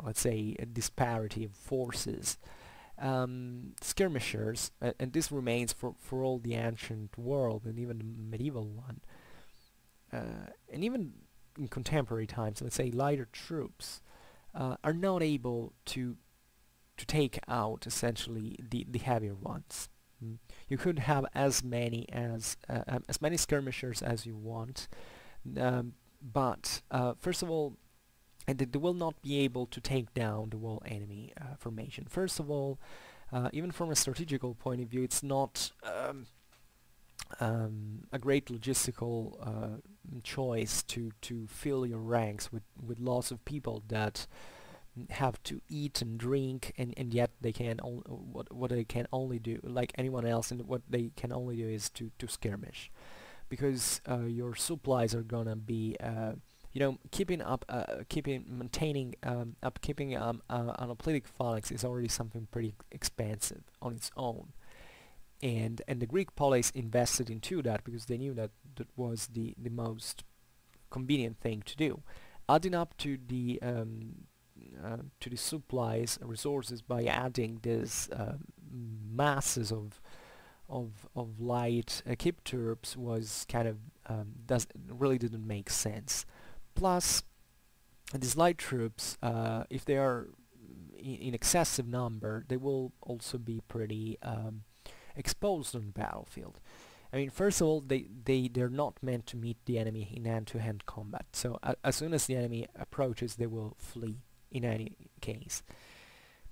let's say, a disparity of forces, skirmishers, and this remains for all the ancient world and even the medieval one, and even in contemporary times, let's say lighter troops, are not able to take out essentially the heavier ones. You could have as many skirmishers as you want, but first of all, they will not be able to take down the whole enemy formation. First of all, even from a strategical point of view, it's not a great logistical choice to fill your ranks with lots of people that have to eat and drink, and yet they can what they can only do, like anyone else, and what they can only do is to skirmish, because your supplies are gonna be you know, maintaining an hoplitic phalanx is already something pretty expensive on its own, and the Greek polis invested into that because they knew that that was the most convenient thing to do, adding up to the supplies and resources by adding these masses of light equipped troops was kind of really didn't make sense. Plus, these light troops, if they are in excessive number, they will also be pretty exposed on the battlefield. I mean, first of all, they're not meant to meet the enemy in hand-to-hand combat. So as soon as the enemy approaches, they will flee. In any case,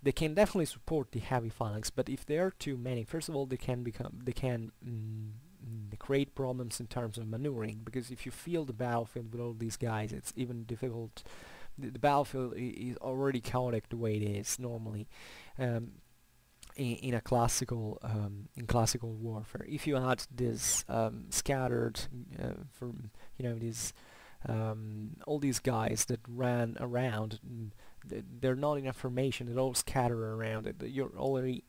they can definitely support the heavy phalanx, but if there are too many, first of all, they can create problems in terms of maneuvering, because if you fill the battlefield with all these guys, it's even difficult. The battlefield is already chaotic the way it is normally in a classical classical warfare. If you add this scattered from, you know, this. All these guys that ran around, they're not in a formation, they all scatter around it, you're only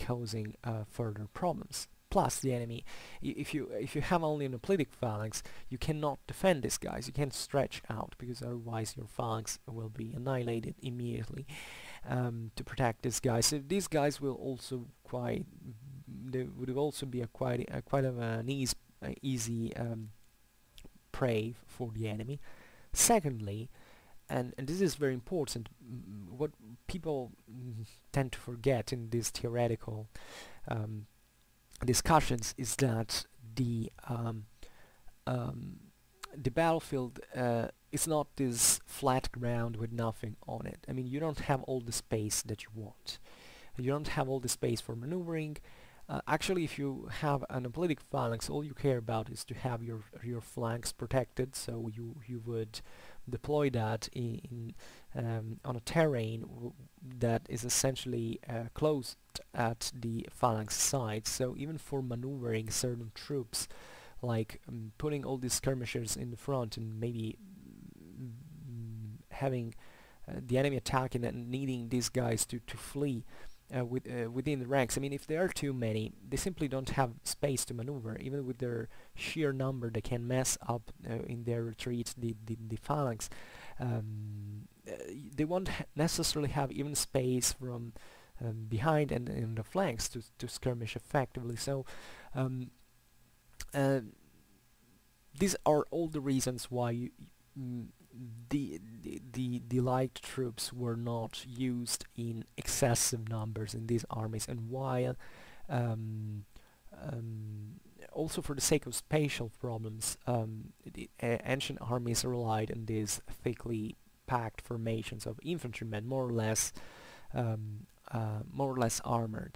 causing further problems. Plus the enemy, if you have only an hoplitic phalanx, you cannot defend these guys, you can't stretch out, because otherwise your phalanx will be annihilated immediately to protect these guys. So these guys will also be quite an easy prey for the enemy. Secondly, and this is very important, what people tend to forget in these theoretical discussions is that the battlefield is not this flat ground with nothing on it. I mean, you don't have all the space that you want. You don't have all the space for maneuvering. Actually, if you have an hoplitic phalanx, all you care about is to have your flanks protected, so you would deploy that on a terrain that is essentially closed at the phalanx side, so even for maneuvering certain troops, like putting all these skirmishers in the front and maybe having the enemy attacking and needing these guys to flee, within the ranks. I mean, if there are too many, they simply don't have space to maneuver. Even with their sheer number, they can mess up in their retreats the phalanx. They won't necessarily have even space from behind and in the flanks to skirmish effectively. So these are all the reasons why the light troops were not used in excessive numbers in these armies, and while also for the sake of spatial problems, the ancient armies relied on these thickly packed formations of infantrymen, more or less armored.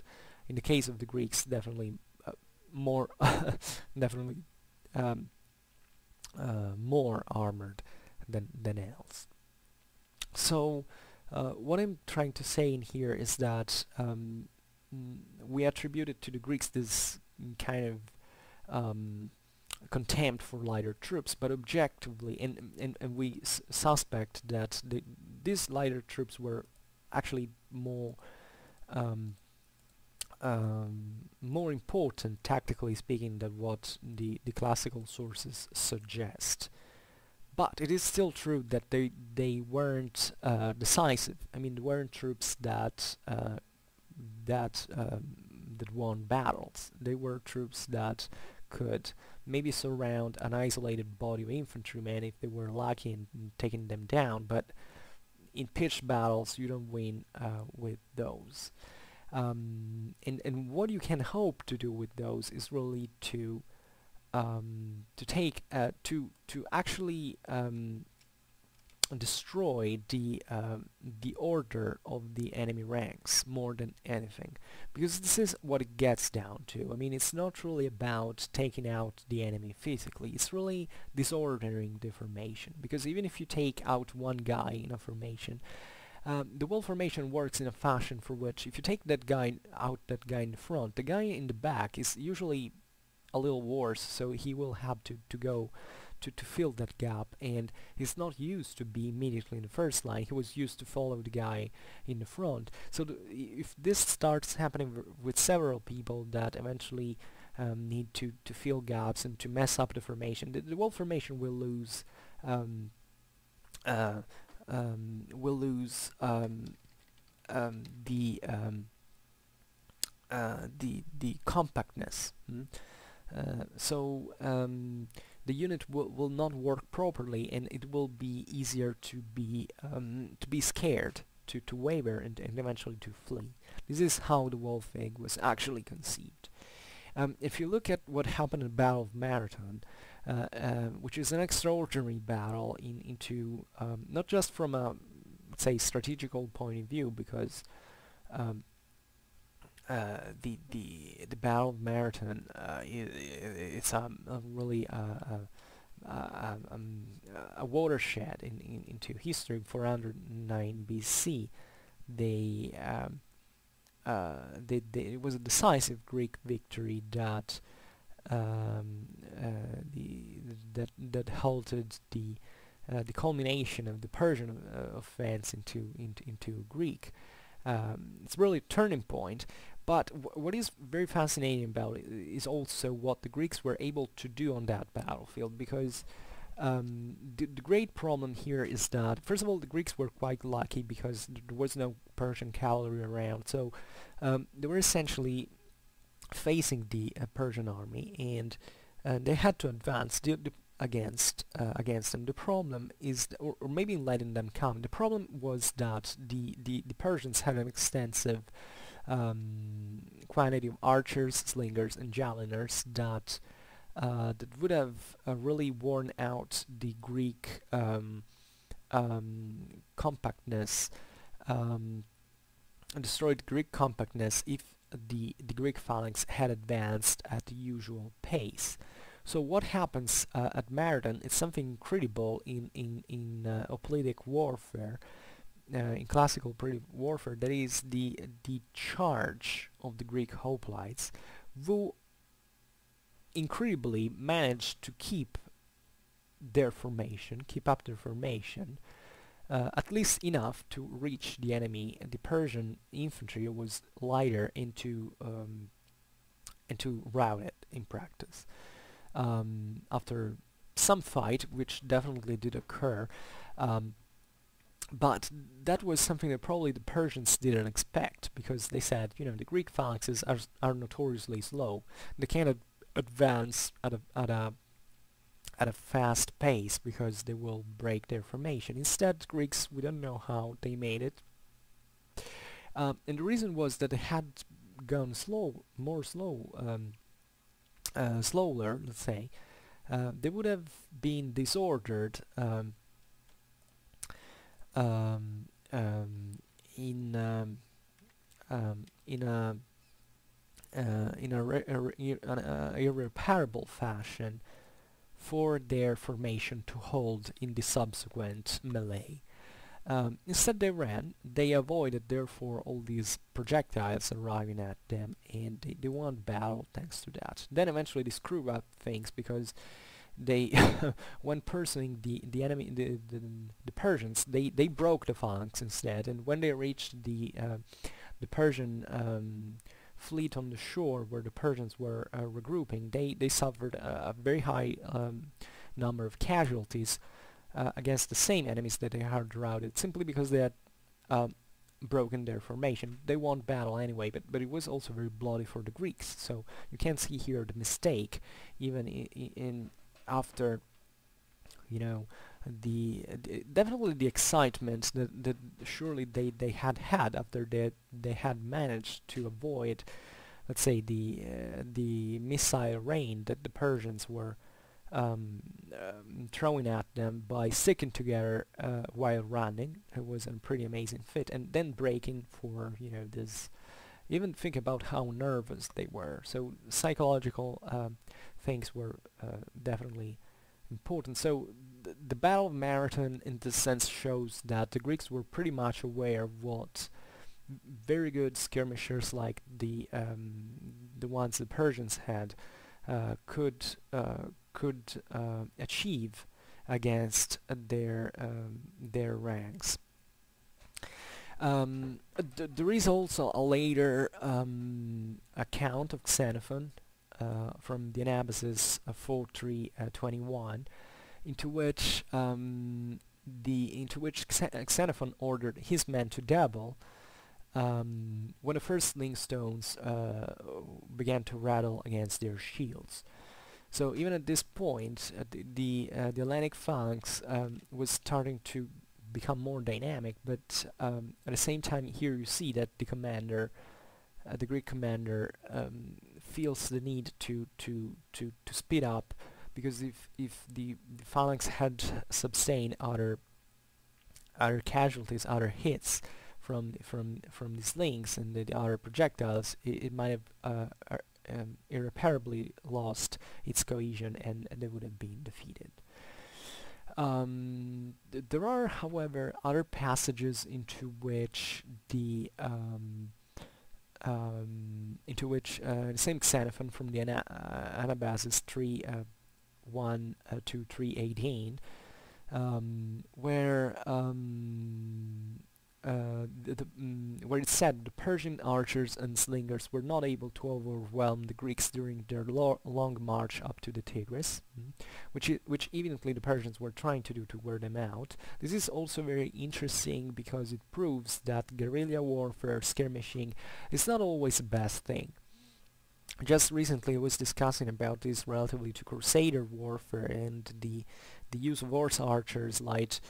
In the case of the Greeks, definitely more more armored than else. So what I'm trying to say in here is that we attributed to the Greeks this kind of contempt for lighter troops, but objectively, and we suspect that these lighter troops were actually more more important, tactically speaking, than what the classical sources suggest. But it is still true that they weren't decisive. I mean, they weren't troops that won battles. They were troops that could maybe surround an isolated body of infantrymen if they were lucky in taking them down. But in pitched battles, you don't win with those. And what you can hope to do with those is really to actually destroy the order of the enemy ranks more than anything, because this is what it gets down to. I mean, it's not really about taking out the enemy physically, it's really disordering the formation, because even if you take out one guy in a formation, the whole formation works in a fashion for which if you take that guy in the front, the guy in the back is usually a little worse, so he will have to go to fill that gap, and he's not used to be immediately in the first line. He was used to follow the guy in the front. So if this starts happening with several people that eventually need to fill gaps and to mess up the formation, the whole formation will lose the compactness. So the unit will not work properly, and it will be easier to be scared, to waver, and eventually to flee. This is how the whole thing was actually conceived. If you look at what happened in the Battle of Marathon, which is an extraordinary battle into not just from a, say, strategical point of view, because the Battle of Marathon it's a really a watershed into history. 409 BC, it was a decisive Greek victory that that halted the culmination of the Persian offense into Greek. It's really a turning point. But what is very fascinating about it is also what the Greeks were able to do on that battlefield, because the great problem here is that, first of all, the Greeks were quite lucky because there was no Persian cavalry around, so they were essentially facing the Persian army, and they had to advance against them. The problem is, or maybe letting them come, the problem was that the Persians had an extensive quantity of archers, slingers, and javeliners that would have really worn out the Greek compactness, destroyed Greek compactness, if the Greek phalanx had advanced at the usual pace. So what happens at Marathon is something incredible in hoplitic warfare. In classical primitive warfare, that is the charge of the Greek hoplites, who incredibly managed to keep up their formation, at least enough to reach the enemy. The Persian infantry was lighter and to rout it in practice. After some fight, which definitely did occur, but that was something that probably the Persians didn't expect, because they said, you know, the Greek phalanxes are notoriously slow. They can't advance at a fast pace because they will break their formation. Instead, Greeks, we don't know how they made it. And the reason was that they had gone slower, let's say. They would have been disordered in an irreparable fashion for their formation to hold in the subsequent melee. Instead they ran, they avoided therefore all these projectiles arriving at them, and they won battle thanks to that. Then eventually they screw up things because they, when pursuing the Persians, they broke the phalanx instead, and when they reached the Persian fleet on the shore where the Persians were regrouping, they suffered a very high number of casualties against the same enemies that they had routed, simply because they had broken their formation. They won battle anyway, but it was also very bloody for the Greeks, so you can see here the mistake, even in after, you know, definitely the excitement that surely they had after they had managed to avoid, let's say, the missile rain that the Persians were throwing at them by sticking together while running. It was a pretty amazing feat, and then breaking for, you know, this. Even think about how nervous they were. So psychological things were definitely important. So the Battle of Marathon in this sense shows that the Greeks were pretty much aware of what very good skirmishers like the ones the Persians had could achieve against their ranks. There is also a later account of Xenophon from the Anabasis 4321, into which Xenophon ordered his men to double when the firstling stones began to rattle against their shields. So even at this point, the Hellenic phalanx was starting to become more dynamic, but at the same time here you see that the commander, the Greek commander, feels the need to speed up, because if the phalanx had sustained other casualties, other hits from these slings and the other projectiles, it might have irreparably lost its cohesion, and they would have been defeated. There are, however, other passages into which the same Xenophon from the Anabasis 3:1 to 3:18, where it said the Persian archers and slingers were not able to overwhelm the Greeks during their long march up to the Tigris, which evidently the Persians were trying to do to wear them out. This is also very interesting because it proves that guerrilla warfare, skirmishing, is not always the best thing. Just recently I was discussing about this relatively to crusader warfare and the use of horse archers, light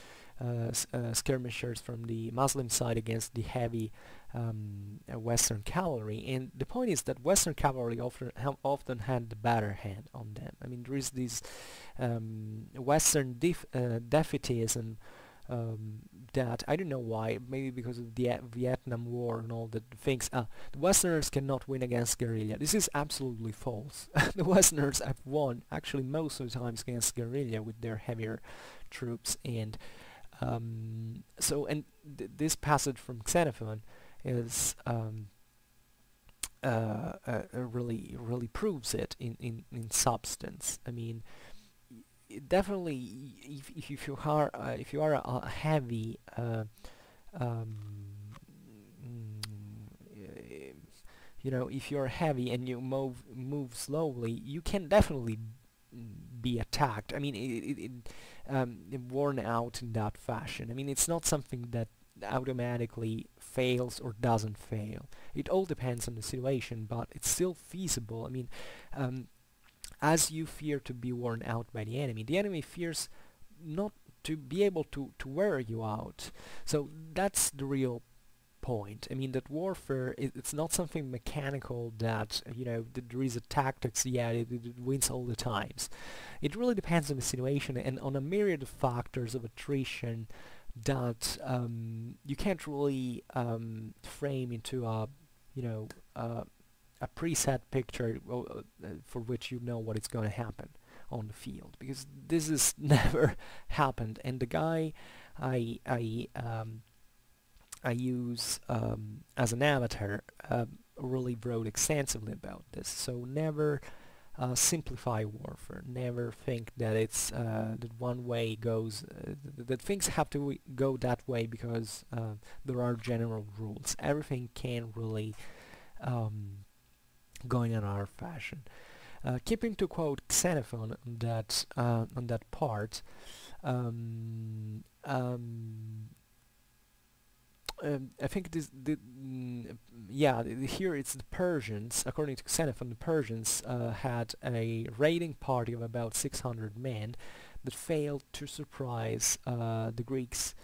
skirmishers from the Muslim side against the heavy Western cavalry, and the point is that Western cavalry often had the better hand on them. I mean, there is this Western defeatism that I don't know why, maybe because of the Vietnam War and all the things. The Westerners cannot win against guerrilla. This is absolutely false. The Westerners have won actually most of the times against guerrilla with their heavier troops, and this passage from Xenophon is really proves it in substance. I mean, definitely, if you are a heavy you know, if you're heavy and you move slowly, you can definitely be attacked. I mean, worn out in that fashion. I mean, it's not something that automatically fails or doesn't fail. It all depends on the situation, but it's still feasible. I mean, as you fear to be worn out by the enemy fears not to be able to wear you out. So that's the real point. I mean, that warfare, it's not something mechanical that, you know, there is a tactics, yeah, it wins all the times. It really depends on the situation and on a myriad of factors of attrition that you can't really frame into a, you know, a preset picture for which you know what is going to happen on the field, because this has never happened. And the guy I use as an avatar really wrote extensively about this. So never simplify warfare. Never think that it's that one way goes, that things have to go that way because there are general rules. Everything can really go in our fashion. Keeping to quote Xenophon on that part. I think this, here it's the Persians. According to Xenophon, the Persians had a raiding party of about 600 men that failed to surprise the Greeks.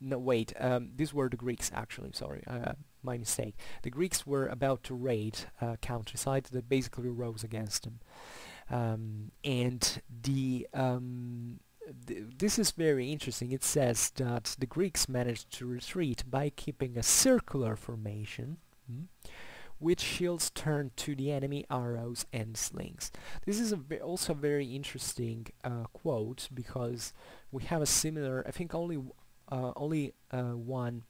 No, wait, these were the Greeks actually, sorry, my mistake. The Greeks were about to raid a countryside that basically rose against them. And this is very interesting. It says that the Greeks managed to retreat by keeping a circular formation, with shields turned to the enemy, arrows and slings. This is also a very interesting quote, because we have a similar, I think only one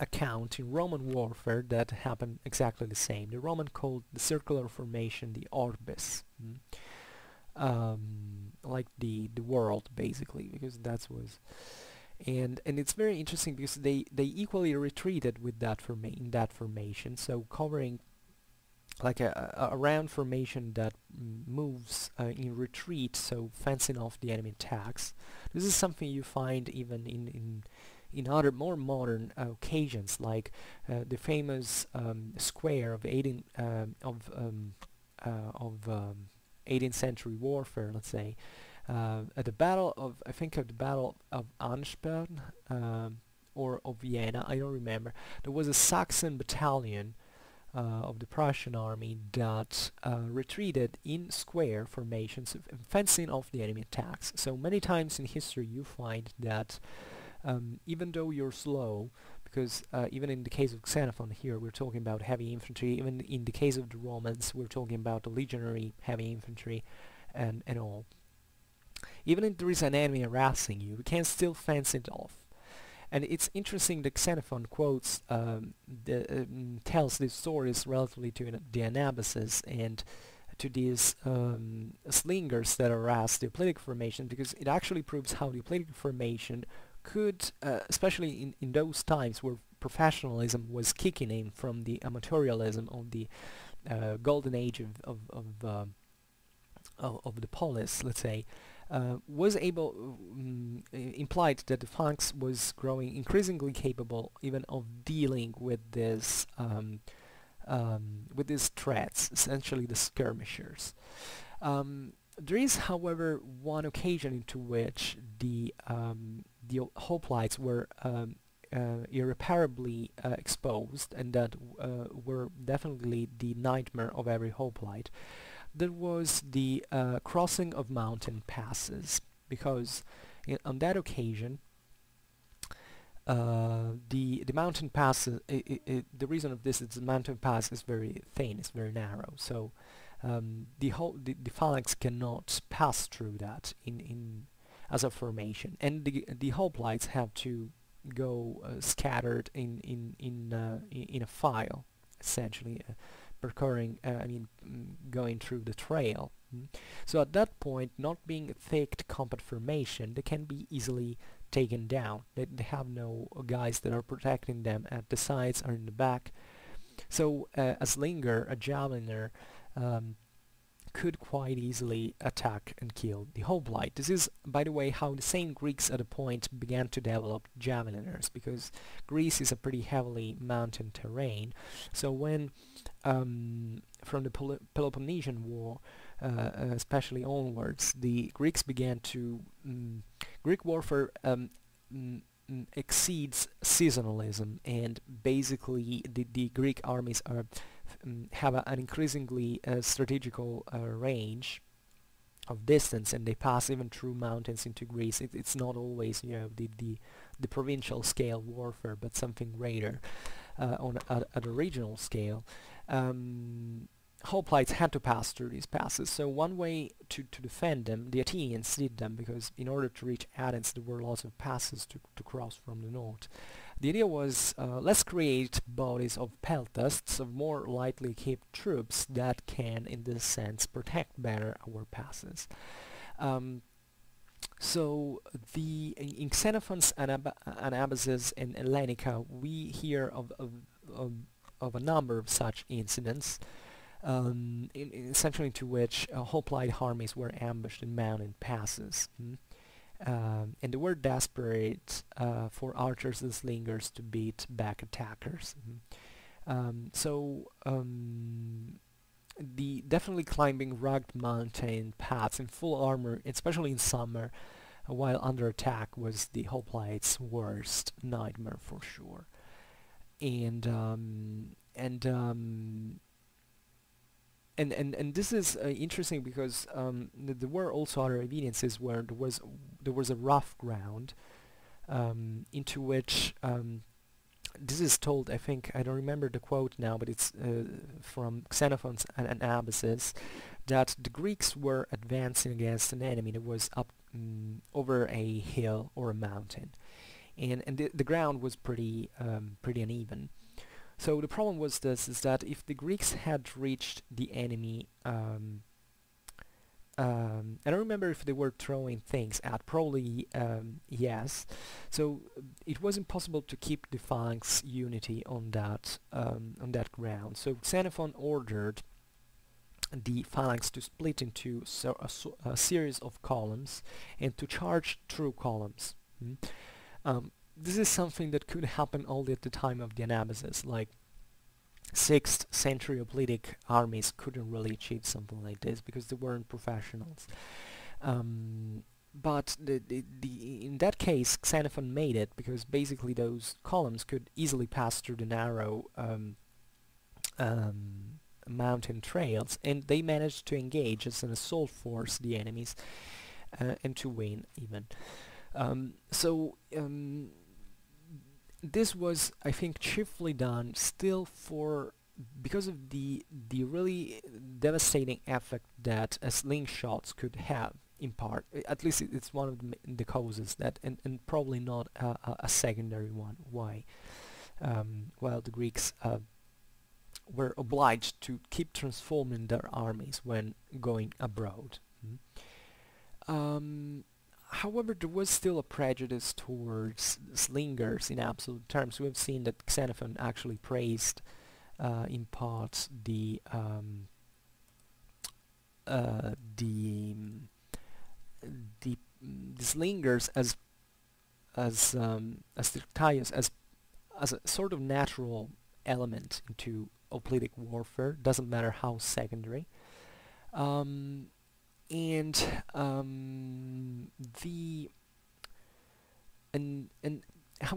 account in Roman warfare that happened exactly the same. The Roman called the circular formation the orbis, like the world basically, because that was, and it's very interesting because they equally retreated with that formation, so covering like a round formation that moves in retreat, so fencing off the enemy attacks. This is something you find even in other more modern occasions, like the famous square of 18th century warfare, let's say, at the Battle of, I think of the Battle of Ansbach or of Vienna, I don't remember. There was a Saxon battalion of the Prussian army that retreated in square formations, fencing off the enemy attacks. So many times in history you find that even though you're slow, because even in the case of Xenophon here we're talking about heavy infantry, even in the case of the Romans we're talking about the legionary heavy infantry and all. Even if there is an enemy harassing you, you can still fence it off. And it's interesting that Xenophon quotes, tells these stories relatively to the Anabasis and to these slingers that harass the Hoplitic formation, because it actually proves how the Hoplitic formation could, especially in those times where professionalism was kicking in from the amateurism of the golden age of the polis, let's say, was able, implied that the phalanx was growing increasingly capable even of dealing with these threats, essentially the skirmishers. There is, however, one occasion into which the hoplites were irreparably exposed, and that were definitely the nightmare of every hoplite. That was the crossing of mountain passes, because on that occasion the mountain pass, the reason of this is the mountain pass is very thin, it's very narrow, so the phalanx cannot pass through that in as a formation, and the hoplites have to go scattered in a file, essentially percurring, going through the trail. So at that point, not being a thick, compact formation, they can be easily taken down. They have no guys that are protecting them at the sides or in the back. So a slinger, a javeliner, could quite easily attack and kill the hoplite. This is, by the way, how the same Greeks at a point began to develop javeliners, because Greece is a pretty heavily mountain terrain. So when, from the Peloponnesian War, especially onwards, the Greeks began to... Greek warfare exceeds seasonalism, and basically the Greek armies are... have an increasingly strategical range of distance, and they pass even through mountains into Greece. It's not always, you know, the provincial scale warfare, but something greater at a regional scale. Hoplites had to pass through these passes, so one way to defend them, the Athenians did them, because in order to reach Athens there were lots of passes to cross from the north. The idea was, let's create bodies of peltasts, of more lightly equipped troops that can, in this sense, protect better our passes. So the in Xenophon's Anabasis and Hellenica, we hear of a number of such incidents, essentially to which hoplite armies were ambushed in mountain passes, and they were desperate for archers and slingers to beat back attackers. The definitely climbing rugged mountain paths in full armor, especially in summer, while under attack, was the hoplite's worst nightmare for sure. And this is interesting because there were also other evidences where there was a rough ground into which this is told. I think I don't remember the quote now, but it's from Xenophon's Anabasis, that the Greeks were advancing against an enemy that was up over a hill or a mountain, and the ground was pretty pretty uneven. So the problem was this, is that if the Greeks had reached the enemy, I don't remember if they were throwing things at, probably yes, so it was impossible to keep the phalanx unity on that ground. So Xenophon ordered the phalanx to split into a series of columns and to charge through columns. This is something that could happen only at the time of the Anabasis. Like 6th century hoplitic armies couldn't really achieve something like this because they weren't professionals. But in that case, Xenophon made it, because basically those columns could easily pass through the narrow mountain trails, and they managed to engage as an assault force the enemies and to win even. This was, I think, chiefly done still because of the really devastating effect that slingshots could have, in part. At least it's one of the causes, that, and probably not a secondary one, why well, the Greeks were obliged to keep transforming their armies when going abroad. However, there was still a prejudice towards slingers in absolute terms. We've seen that Xenophon actually praised, in part, the slingers as Tyrtaeus, as a sort of natural element into hoplitic warfare. Doesn't matter how secondary.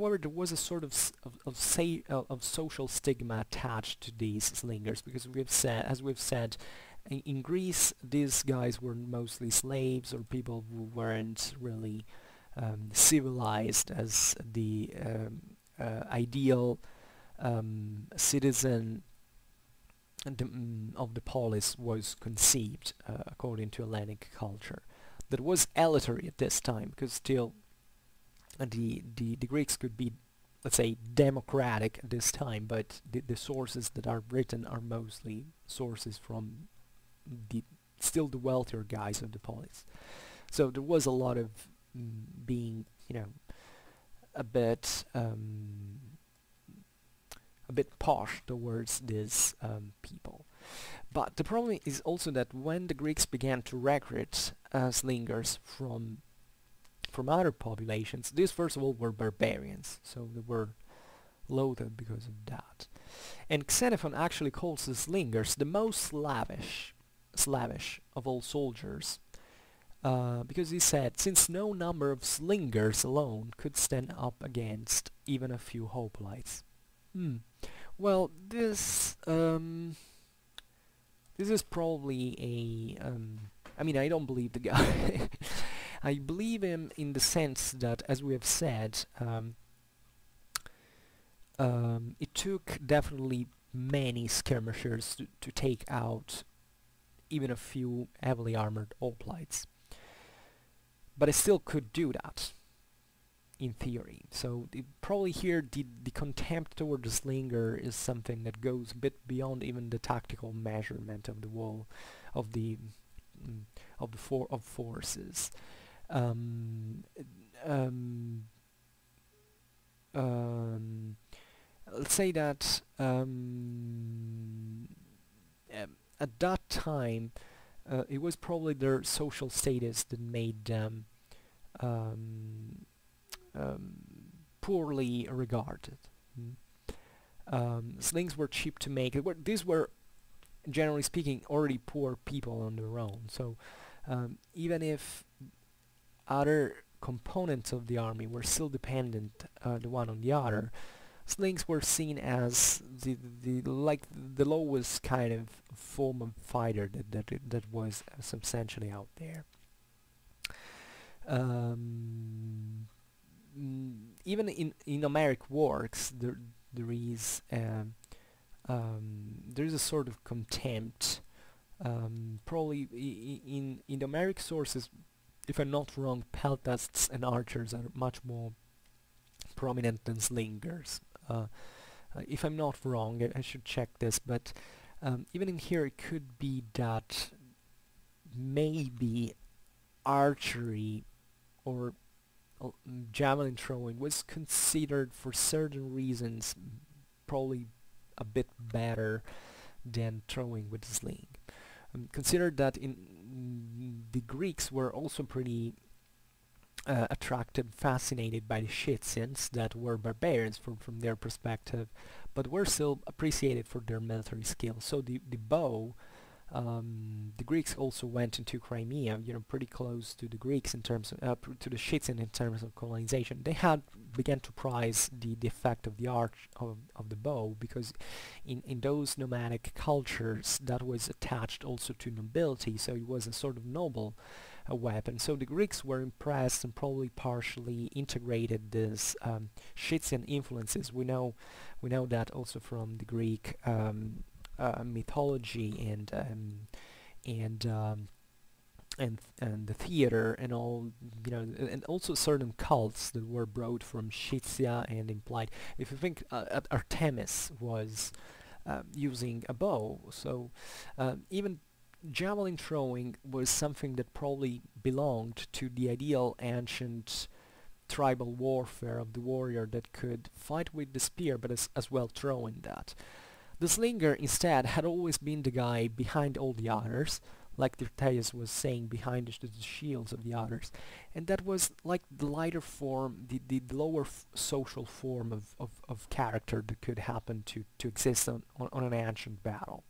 However, there was a sort of social stigma attached to these slingers, because as we've said, in Greece, these guys were mostly slaves or people who weren't really civilized as the ideal citizen of the polis was conceived, according to Hellenic culture. That was elitary at this time, because still the Greeks could be, let's say, democratic at this time, but the sources that are written are mostly sources from the still the wealthier guys of the polis. So there was a lot of being, you know, a bit posh towards these people. But the problem is also that when the Greeks began to recruit slingers from other populations, these first of all were barbarians, so they were loathed because of that. And Xenophon actually calls the slingers the most slavish of all soldiers, because he said, since no number of slingers alone could stand up against even a few hoplites. Well, this is probably a... I mean, I don't believe the guy. I believe him in the sense that, as we have said, it took definitely many skirmishers to take out even a few heavily armored hoplites. But it still could do that, in theory. So probably here the contempt toward the slinger is something that goes a bit beyond even the tactical measurement of the wall, of forces. Let's say that at that time it was probably their social status that made them poorly regarded. Slings were cheap to make. These were, generally speaking, already poor people on their own, so even if other components of the army were still dependent the one on the other, slings were seen as the lowest kind of form of fighter that was substantially out there. Even in Homeric works, there is a sort of contempt. Probably in the Homeric sources, if I'm not wrong, peltasts and archers are much more prominent than slingers. If I'm not wrong, I should check this, but even in here it could be that maybe archery or javelin throwing was considered for certain reasons probably a bit better than throwing with sling. Consider that the Greeks were also pretty attracted, fascinated by the Scythians, that were barbarians from their perspective, but were still appreciated for their military skills. So the bow, the Greeks also went into Crimea, you know, pretty close to the Greeks in terms of, to the Scythians in terms of colonization. They had began to prize the effect of the arch of the bow, because in those nomadic cultures that was attached also to nobility, so it was a sort of noble weapon. So the Greeks were impressed and probably partially integrated this Scythian influences. We know that also from the Greek mythology and the theater and all, you know, and also certain cults that were brought from Scythia and implied. If you think Artemis was using a bow, so even javelin throwing was something that probably belonged to the ideal ancient tribal warfare of the warrior that could fight with the spear, but as well throwing that. The slinger instead had always been the guy behind all the others, like Tyrtaeus was saying, behind the shields of the others, and that was like the lighter form, the lower social form of character that could happen to exist on an ancient battle.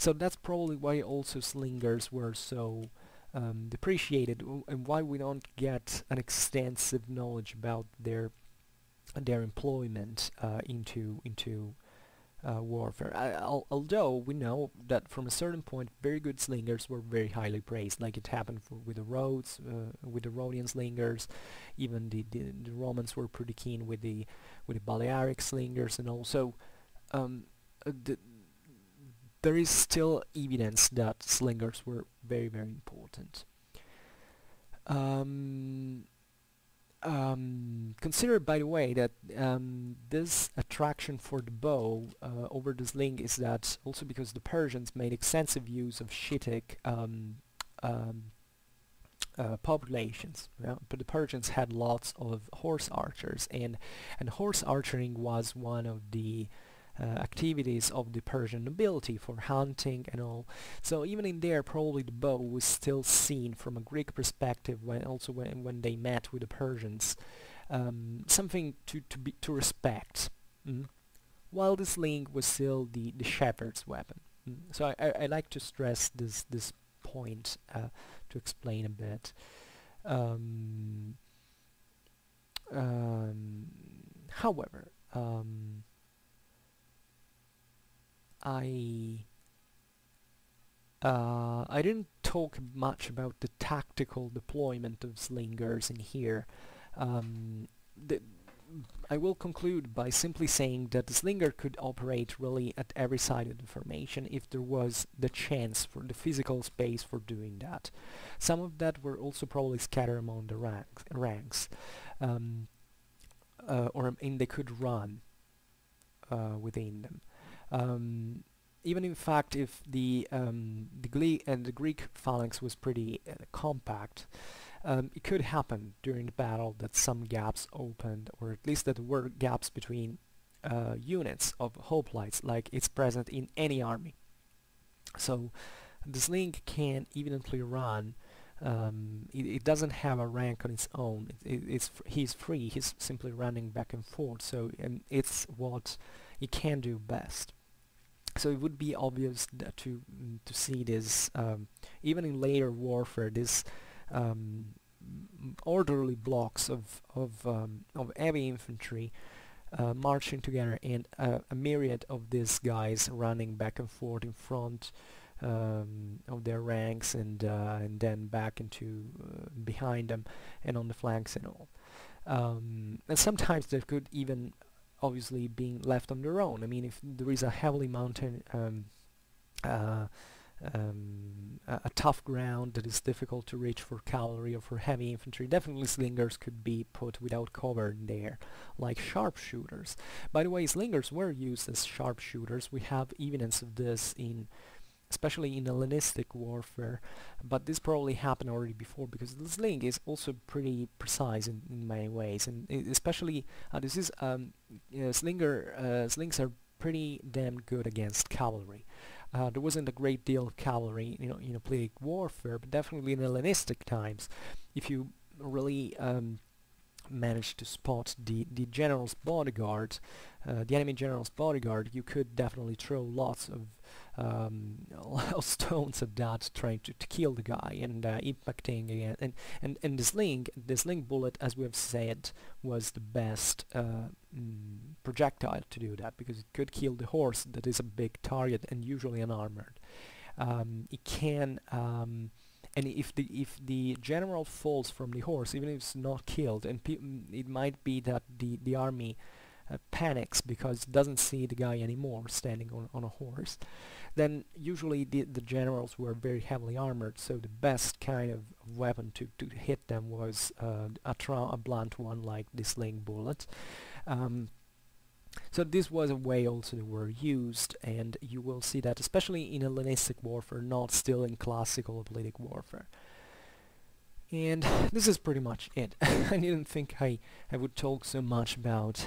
So that's probably why also slingers were so depreciated, and why we don't get an extensive knowledge about their employment into warfare. Although we know that from a certain point, very good slingers were very highly praised, like it happened with the Rhodes, with the Rhodian slingers. Even the Romans were pretty keen with the Balearic slingers, and also there is still evidence that slingers were very, very important. Consider, by the way, that this attraction for the bow over the sling is that also because the Persians made extensive use of Scythic populations, you know? But the Persians had lots of horse archers, and horse archery was one of the activities of the Persian nobility for hunting and all. So even in there, probably the bow was still seen from a Greek perspective when they met with the Persians, something to respect. While the sling was still the shepherd's weapon. So I like to stress this point to explain a bit. However. I didn't talk much about the tactical deployment of slingers in here. I will conclude by simply saying that the slinger could operate really at every side of the formation if there was the chance for the physical space for doing that. Some of that were also probably scattered among the ranks, and they could run within them. Even in fact, if the Greek phalanx was pretty compact, it could happen during the battle that some gaps opened, or at least that there were gaps between units of hoplites, like it's present in any army. So the sling can evidently run. It doesn't have a rank on its own. He's free. He's simply running back and forth. So it's what he can do best. So it would be obvious to see this even in later warfare, this orderly blocks of heavy infantry marching together, and a myriad of these guys running back and forth in front of their ranks, and then back into behind them and on the flanks and all. And sometimes they could even obviously being left on their own. I mean, if there is a heavily mounted, a tough ground that is difficult to reach for cavalry or for heavy infantry, definitely slingers could be put without cover in there, like sharpshooters. By the way, slingers were used as sharpshooters. We have evidence of this especially in Hellenistic warfare, but this probably happened already before, because the sling is also pretty precise in many ways, and especially this is you know, slings are pretty damn good against cavalry. There wasn't a great deal of cavalry, you know, in a Pleiadic warfare, but definitely in Hellenistic times, if you really managed to spot the general's bodyguard, the enemy general's bodyguard, you could definitely throw lots of stones at that, trying to kill the guy and impacting again. And the sling bullet, as we have said, was the best projectile to do that, because it could kill the horse that is a big target and usually unarmored. It can. And if the general falls from the horse, even if it's not killed, and it might be that the army panics because it doesn't see the guy anymore standing on a horse, then usually the generals were very heavily armored, so the best kind of weapon to hit them was a blunt one like the sling bullet. So this was a way also that were used, and you will see that especially in Hellenistic warfare, not still in classical Pleiadic warfare. And this is pretty much it. I didn't think I would talk so much about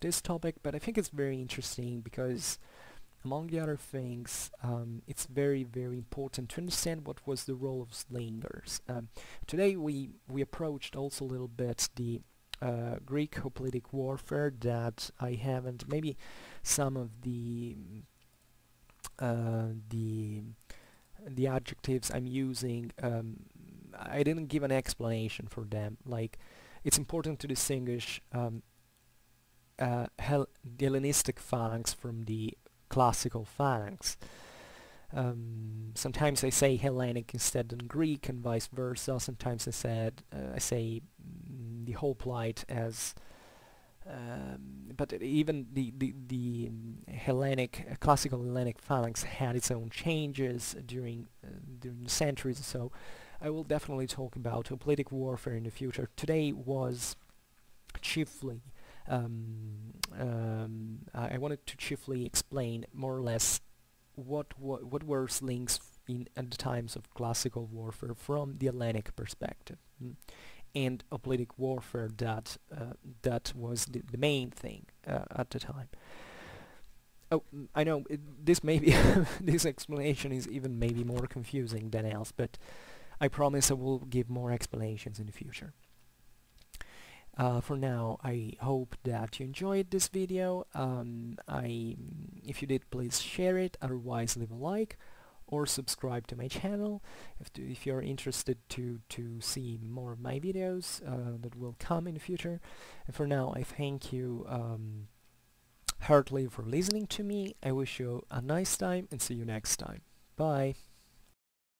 this topic, but I think it's very interesting because, among the other things, it's very, very important to understand what was the role of slingers. Today we approached also a little bit the Greek hoplitic warfare that I haven't, maybe some of the adjectives I'm using, I didn't give an explanation for them. Like, it's important to distinguish the Hellenistic phalanx from the classical phalanx. Sometimes I say Hellenic instead than Greek, and vice versa. Sometimes I say the hoplite as, but even the Hellenic, classical Hellenic phalanx had its own changes during the centuries. So I will definitely talk about hoplitic warfare in the future. Today was chiefly I wanted to chiefly explain more or less what were slings in at the times of classical warfare from the Hellenic perspective, and a politic warfare that that was the main thing at the time. Oh, I know this maybe this explanation is even maybe more confusing than else, but I promise I will give more explanations in the future. For now, I hope that you enjoyed this video. If you did, please share it, otherwise leave a like or subscribe to my channel if you're interested to see more of my videos that will come in the future. And for now, I thank you heartily for listening to me. I wish you a nice time and see you next time. Bye!